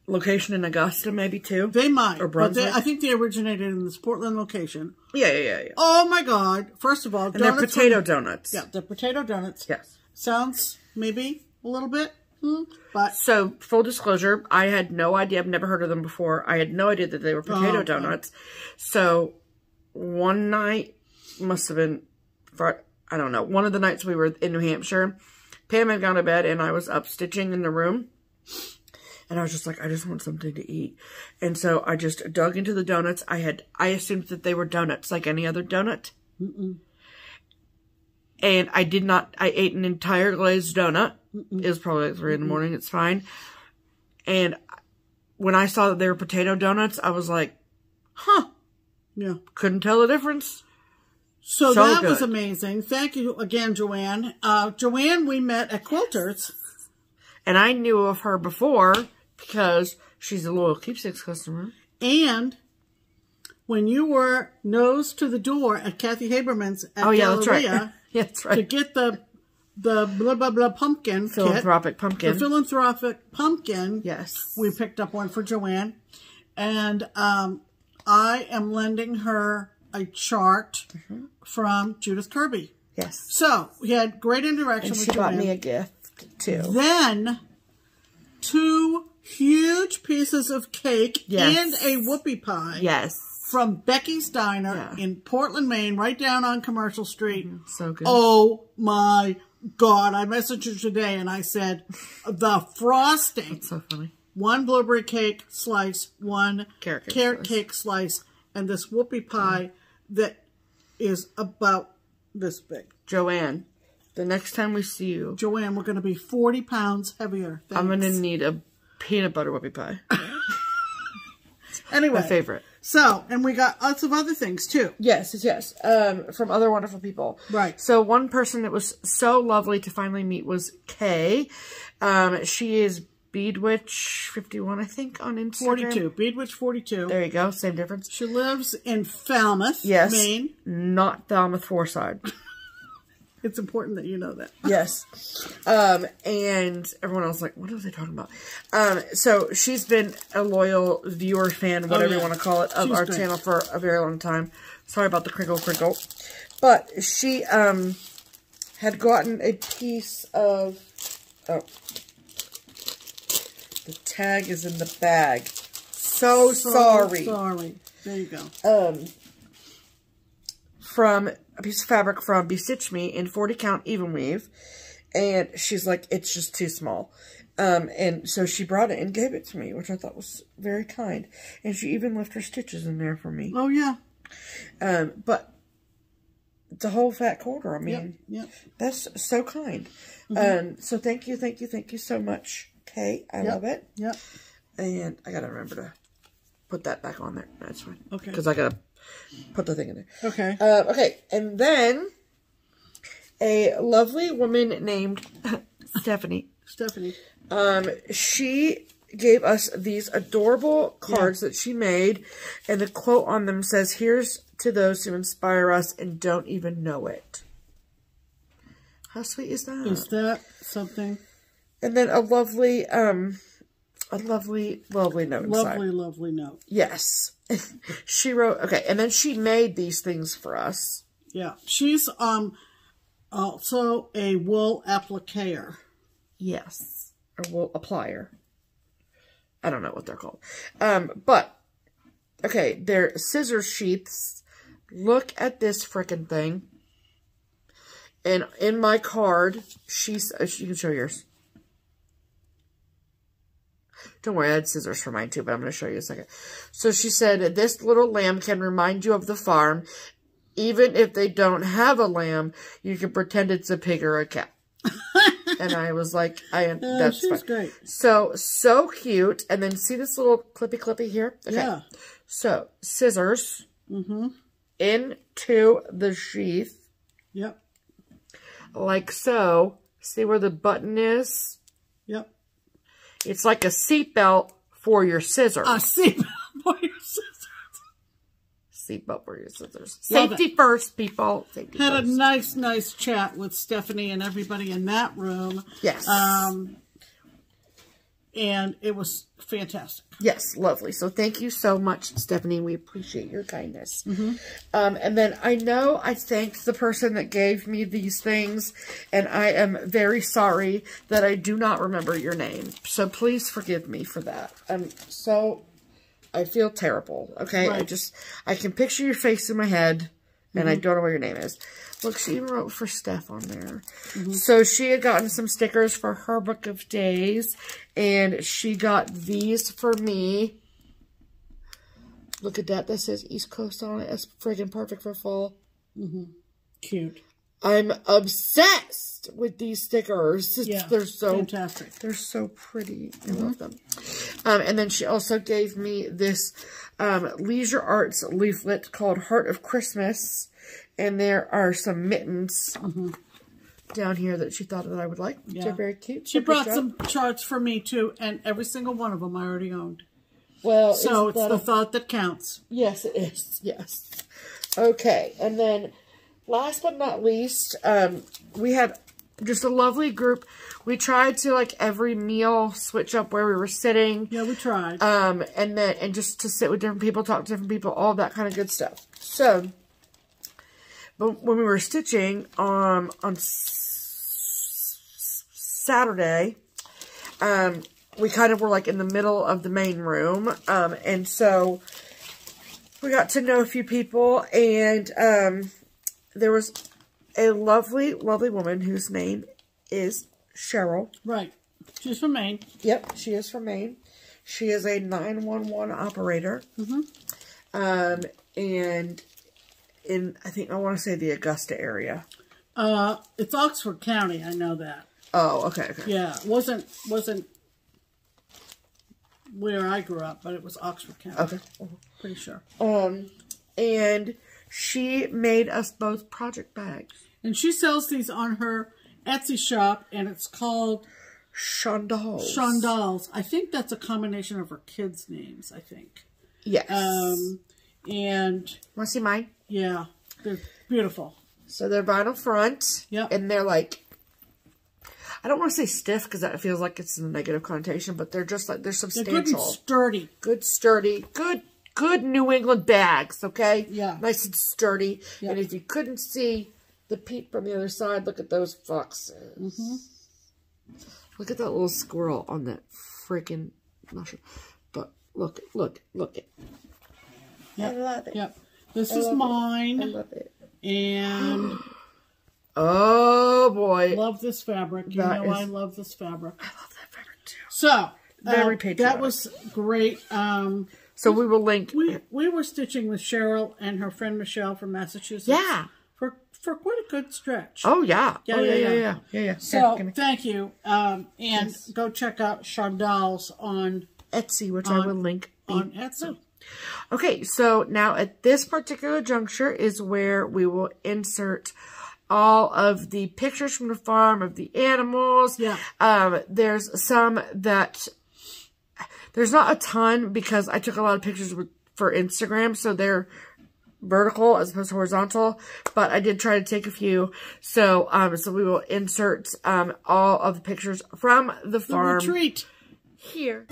location in Augusta, maybe too. They might, or Brunswick. But they, I think they originated in this Portland location. Yeah, yeah, yeah. yeah. Oh my God! First of all, and they're potato from... donuts. Yeah, they're potato donuts. Yes, sounds maybe a little bit. Hmm, but so full disclosure, I had no idea. I've never heard of them before. I had no idea that they were potato oh, donuts. Okay. So one night. Must have been, for, I don't know, one of the nights we were in New Hampshire. Pam had gone to bed, and I was up stitching in the room. And I was just like, I just want something to eat. And so I just dug into the donuts. I had, I assumed that they were donuts, like any other donut. Mm-mm. And I did not, I ate an entire glazed donut. Mm-mm. It was probably at three in the morning. It's fine. And when I saw that they were potato donuts, I was like, huh. Yeah. Couldn't tell the difference. So, so that good. was amazing. Thank you again, Joanne. Uh, Joanne, we met at Quilters. And I knew of her before because she's a loyal Keepsakes customer. And when you were nose to the door at Kathy Haberman's at oh, yeah, Galleria, that's right. yeah, that's right. to get the the blah, blah, blah pumpkin Philanthropic kit, pumpkin. The philanthropic pumpkin. Yes. We picked up one for Joanne. And um, I am lending her... a chart mm-hmm. from Judith Kirby. Yes. So we had great interaction and with she Joanne. She bought me a gift too. Then two huge pieces of cake yes. and a whoopie pie. Yes. from Becky's Diner yeah. in Portland, Maine, right down on Commercial Street. Mm-hmm. So good. Oh my God. I messaged her today and I said, the frosting. That's so funny. One blueberry cake slice, one carrot cake, carrot slice. cake slice, and this whoopie pie yeah. that is about this big. Joanne, the next time we see you. Joanne, we're going to be forty pounds heavier. Thanks. I'm going to need a peanut butter whoopie pie. Anyway. My favorite. So, and we got lots of other things, too. Yes, yes, yes. Um, from other wonderful people. Right. So, one person that was so lovely to finally meet was Kay. Um, she is Beadwitch fifty-one, I think, on Instagram. forty-two. Beadwitch forty-two. There you go. Same difference. She lives in Falmouth, yes, Maine. Not Falmouth Foreside. It's important that you know that. Yes. Um, and everyone else was like, what are they talking about? Um, so she's been a loyal viewer, fan, whatever oh, yeah. you want to call it, of she's our great. channel for a very long time. Sorry about the crinkle crinkle. But she um, had gotten a piece of... Oh. The tag is in the bag. So, so sorry. Sorry. There you go. Um, from... a piece of fabric from Bestitch Me in forty count even weave, and she's like, it's just too small. Um, and so she brought it and gave it to me, which I thought was very kind. And she even left her stitches in there for me. Oh, yeah. Um, but it's a whole fat quarter. I mean, yep, yep. that's so kind. Mm-hmm. Um, so thank you, thank you, thank you so much, Kay. I yep, love it. Yep. And I got to remember to put that back on there. That's fine. Okay. Because I got to put the thing in there. Okay. Uh, okay. And then a lovely woman named Stephanie. Stephanie. Um, she gave us these adorable cards yeah. that she made. And the quote on them says, here's to those who inspire us and don't even know it. How sweet is that? Is that something? And then a lovely, um, a lovely, lovely note. Lovely, inside. lovely note. Yes. She wrote, okay, and then she made these things for us. Yeah, she's um also a wool appliquer. Yes, a wool applier. I don't know what they're called. Um, but, okay, they're scissor sheaths. Look at this frickin' thing. And in my card, she's, uh, you can show yours. Don't worry, I had scissors for mine too, but I'm going to show you in a second. So she said, this little lamb can remind you of the farm. Even if they don't have a lamb, you can pretend it's a pig or a cat. And I was like, I am, uh, that's she's fine. great. So, so cute. And then see this little clippy clippy here? Okay. Yeah. So, scissors mm-hmm. into the sheath. Yep. Like so. See where the button is? Yep. It's like a seatbelt for your scissors. A seatbelt for your scissors. Seatbelt for your scissors. Safety first, people. Safety Had first. a nice, nice chat with Stephanie and everybody in that room. Yes. Um, and it was fantastic. Yes, lovely. So thank you so much, Stephanie. We appreciate your kindness. Mm-hmm. Um, and then I know I thanked the person that gave me these things, and I am very sorry that I do not remember your name. So please forgive me for that. I'm so, I feel terrible, okay? Right. I just, I can picture your face in my head, and mm-hmm. I don't know what your name is. Look, she even wrote for Steph on there. Mm-hmm. So she had gotten some stickers for her book of days, and she got these for me. Look at that. That says East Coast on it. That's friggin' perfect for fall. Mm-hmm. Cute. I'm obsessed with these stickers. Yeah, they're so fantastic. They're so pretty. I mm-hmm. love them. Um, and then she also gave me this um, Leisure Arts leaflet called Heart of Christmas. And there are some mittens mm-hmm. down here that she thought that I would like. Yeah. They're very cute. She brought some charts for me, too, and every single one of them I already owned. Well, So it's the a... thought that counts. Yes, it is. Yes. Okay. And then last but not least, um, we had just a lovely group. We tried to, like, every meal switch up where we were sitting. Yeah, we tried. Um, and then and just to sit with different people, talk to different people, all that kind of good stuff. So... But when we were stitching um, on s Saturday, um, we kind of were like in the middle of the main room. Um, and so we got to know a few people, and um, there was a lovely, lovely woman whose name is Cheryl. Right. She's from Maine. Yep, she is from Maine. She is a nine one one operator. Mm-hmm. Um, and in, I think, I want to say the Augusta area. Uh, it's Oxford County, I know that. Oh, okay, okay. Yeah, wasn't, wasn't where I grew up, but it was Oxford County. Okay. Pretty sure. Um, and she made us both project bags. And she sells these on her Etsy shop, and it's called... Shondals. Shondals. I think that's a combination of her kids' names, I think. Yes. Um, and... Want to see mine? Yeah. They're beautiful. So they're vinyl front. Yep. And they're like... I don't want to say stiff because that feels like it's in a negative connotation, but they're just like, they're substantial. They're good and sturdy. Good, sturdy. Good, good New England bags, okay? Yeah. Nice and sturdy. Yep. And if you couldn't see the peep from the other side, look at those foxes. Mm-hmm. Look at that little squirrel on that freaking mushroom. But look, look, look it. Yep. I love it. Yep. This I is mine. It. I love it. And... Oh, boy. Love this fabric. You that know is, I love this fabric. I love that fabric, too. So, very uh, patriotic. That was great. Um, so, we will link. We, we were stitching with Cheryl and her friend Michelle from Massachusetts. Yeah. For, for quite a good stretch. Oh, yeah. Yeah, oh, yeah, yeah, yeah, yeah. yeah, yeah. So, yeah, thank you. Um, and yes. Go check out Shondals on Etsy, which on, I will link. On Etsy. Oh. Okay, so now at this particular juncture is where we will insert... all of the pictures from the farm of the animals. Yeah. Um, there's some that, there's not a ton because I took a lot of pictures with, for Instagram. So they're vertical as opposed to horizontal. But I did try to take a few. So, um, so we will insert um, all of the pictures from the farm. The retreat. Here.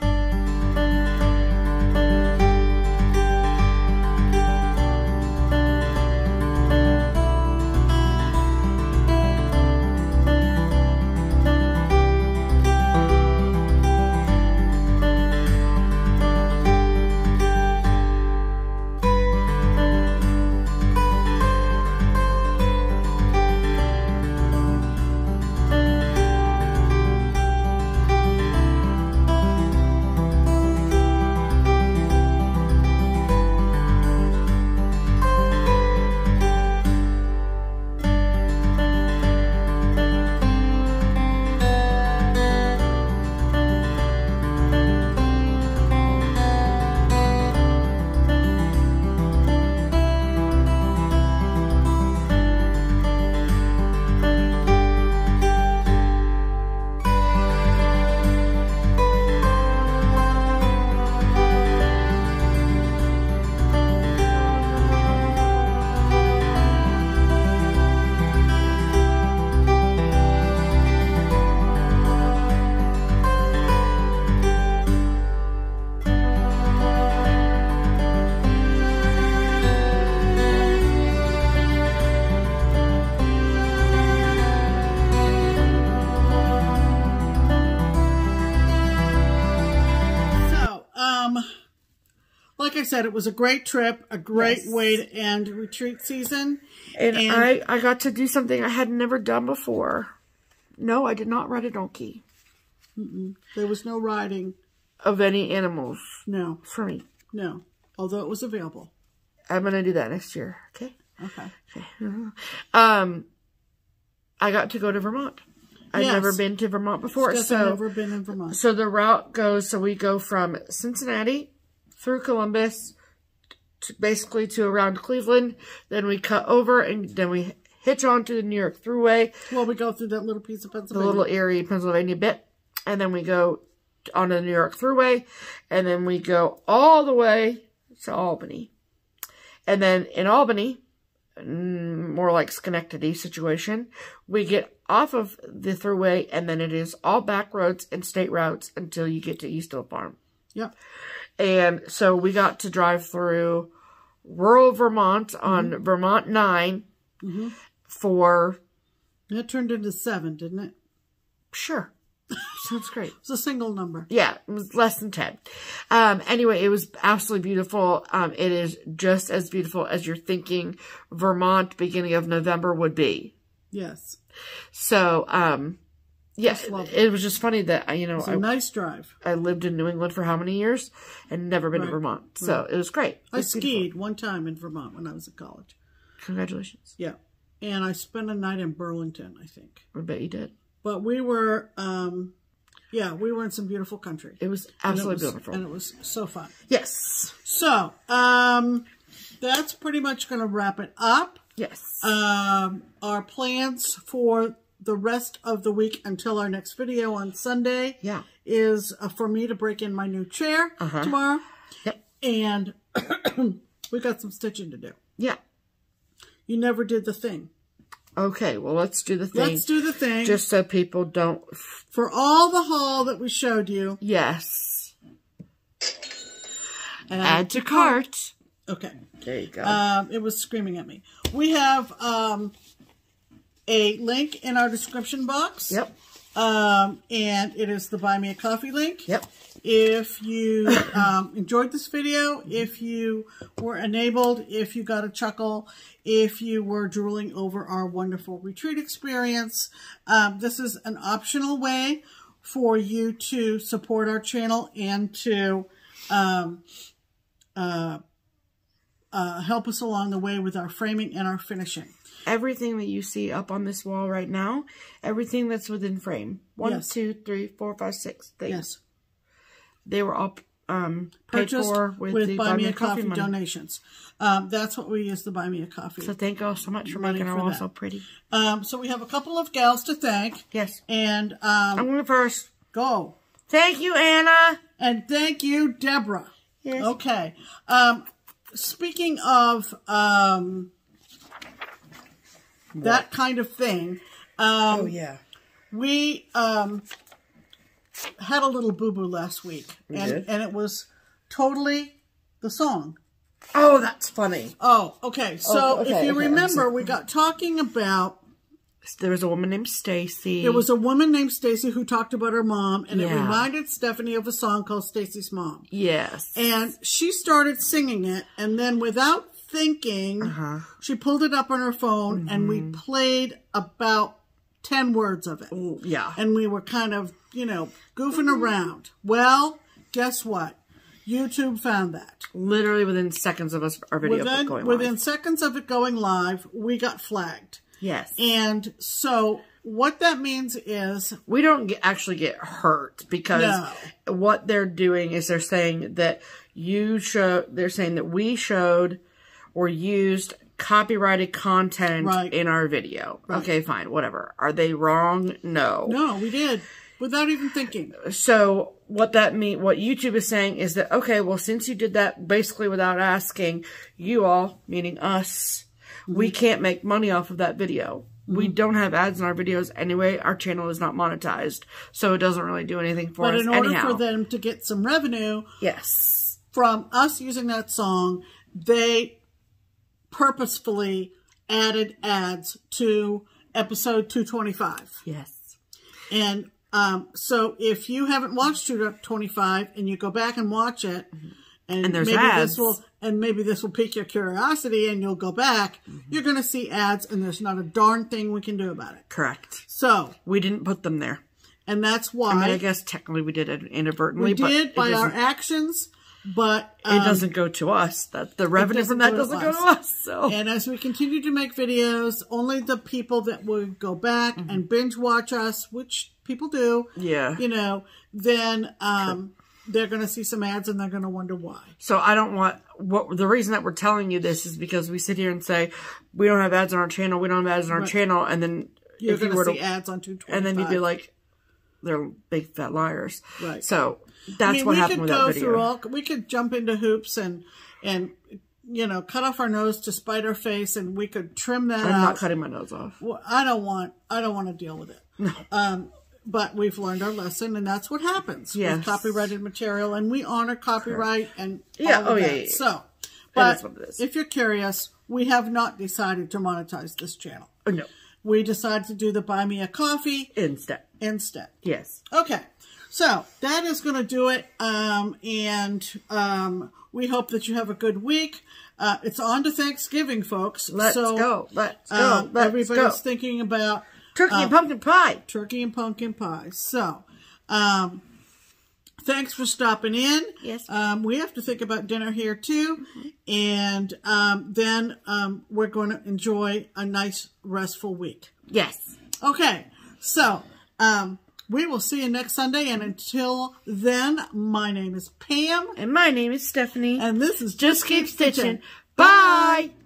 Said it was a great trip, a great yes. way to end retreat season. And, and I, I got to do something I had never done before. No, I did not ride a donkey. Mm-mm. There was no riding. Of any animals. No. For me. No. Although it was available. I'm going to do that next year. Okay? Okay. Okay. Um, I got to go to Vermont. I've yes. never been to Vermont before. I've so, never been in Vermont. So the route goes, so we go from Cincinnati through Columbus, to basically to around Cleveland. Then we cut over, and then we hitch on to the New York Thruway. Well, we go through that little piece of Pennsylvania. The little Erie, Pennsylvania bit. And then we go on to the New York Thruway. And then we go all the way to Albany. And then in Albany, more like Schenectady situation, we get off of the Thruway, and then it is all back roads and state routes until you get to East Hill Farm. Yep. And so we got to drive through rural Vermont on mm-hmm. Vermont nine mm-hmm. for... That turned into seven, didn't it? Sure. Sounds great. It's a single number. Yeah, it was less than ten. Um, anyway, it was absolutely beautiful. Um, it is just as beautiful as you're thinking Vermont beginning of November would be. Yes. So, um, yes, yeah, it was just funny that, you know, it's a I, nice drive. I lived in New England for how many years and never been right. to Vermont. So right. it was great. It was I beautiful. skied one time in Vermont when I was at college. Congratulations. Yeah. And I spent a night in Burlington, I think. I bet you did. But we were, um, yeah, we were in some beautiful country. It was absolutely and it was, beautiful. And it was so fun. Yes. So, um, that's pretty much going to wrap it up. Yes. Um, our plans for the rest of the week until our next video on Sunday yeah. is uh, for me to break in my new chair uh-huh. tomorrow. Yep. And we've got some stitching to do. Yeah. You never did the thing. Okay, well, let's do the thing. Let's do the thing. Just so people don't... For all the haul that we showed you. Yes. And add to cart. Okay. There you go. Um, it was screaming at me. We have um, a link in our description box. Yep. Um, and it is the Buy Me a Coffee link. Yep. If you um, enjoyed this video, if you were enabled, if you got a chuckle, if you were drooling over our wonderful retreat experience, um, this is an optional way for you to support our channel and to um, uh, uh, help us along the way with our framing and our finishing. Everything that you see up on this wall right now, everything that's within frame. One, yes. two, three, four, five, six things. Yes. They were all um, paid Purchased for with, with the Buy, Buy Me a Coffee, coffee donations. Um, that's what we use the Buy Me a Coffee. So thank you all so much for making our wall so pretty. Um, so we have a couple of gals to thank. Yes. And um, I'm going to first. Go. Thank you, Anna. And thank you, Deborah. Yes. Okay. Um, speaking of... Um, that kind of thing. Um, oh, yeah. We um, had a little boo-boo last week. We and, did? And it was totally the song. Oh, that's funny. Oh, okay. So oh, okay, if you okay, remember, we got talking about... There was a woman named Stacy. There was a woman named Stacy who talked about her mom. And yeah. it reminded Stephanie of a song called Stacy's Mom. Yes. And she started singing it. And then without... thinking, uh-huh. she pulled it up on her phone, mm-hmm. and we played about ten words of it. Ooh, yeah. And we were kind of, you know, goofing mm-hmm. around. Well, guess what? YouTube found that. Literally within seconds of us, our video within, going live. Within seconds of it going live, we got flagged. Yes. And so... what that means is... we don't get, actually get hurt because no. what they're doing is they're saying that you show... they're saying that we showed... or used copyrighted content right. in our video. Right. Okay, fine, whatever. Are they wrong? No. No, we did without even thinking. So what that mean? What YouTube is saying is that, okay, well, since you did that basically without asking, you all, meaning us, mm-hmm. we can't make money off of that video. Mm-hmm. We don't have ads in our videos anyway. Our channel is not monetized, so it doesn't really do anything for but us. But in order anyhow. for them to get some revenue, yes, from us using that song, they... purposefully added ads to episode two twenty-five. Yes. And um, so if you haven't watched two twenty-five and you go back and watch it, and, and there's maybe ads. This will, and maybe this will pique your curiosity and you'll go back, mm-hmm. you're going to see ads and there's not a darn thing we can do about it. Correct. So. We didn't put them there. And that's why. I mean, I guess technically we did it inadvertently. We did but by our actions. But um, it doesn't go to us. That the revenue from that doesn't go to us. So, and as we continue to make videos, only the people that would go back mm-hmm. and binge watch us, which people do, yeah, you know, then um, sure. they're going to see some ads and they're going to wonder why. So I don't want what the reason that we're telling you this is because we sit here and say we don't have ads on our channel, we don't have ads on our right. channel, and then you're going you to see ads on two twenty-five, and then you'd be like, they're big fat liars. Right. So. That's I mean, what we happened could with go that video. Through all, we could jump into hoops and, and you know, cut off our nose to spite our face, and we could trim that. I'm out. not cutting my nose off. Well, I don't want. I don't want to deal with it. No. Um, but we've learned our lesson, and that's what happens yes. with copyrighted material, and we honor copyright Correct. and yeah, all oh, of yeah, that. Yeah. So, but it is what it is. If you're curious, we have not decided to monetize this channel. Oh, no. we decided to do the buy me a coffee instead. Instead. Yes. Okay. So that is going to do it. Um, and um, we hope that you have a good week. Uh, it's on to Thanksgiving, folks. Let's so, go. Let's go. Um, Let's everybody's go. thinking about turkey um, and pumpkin pie. Turkey and pumpkin pie. So, um, thanks for stopping in. Yes. Um, we have to think about dinner here too, mm-hmm. and um, then um, we're going to enjoy a nice, restful week. Yes. Okay. So. Um, We will see you next Sunday, and until then, my name is Pam. And my name is Stephanie. And this is Just, Just Keep Stitching. Stitchin'. Bye!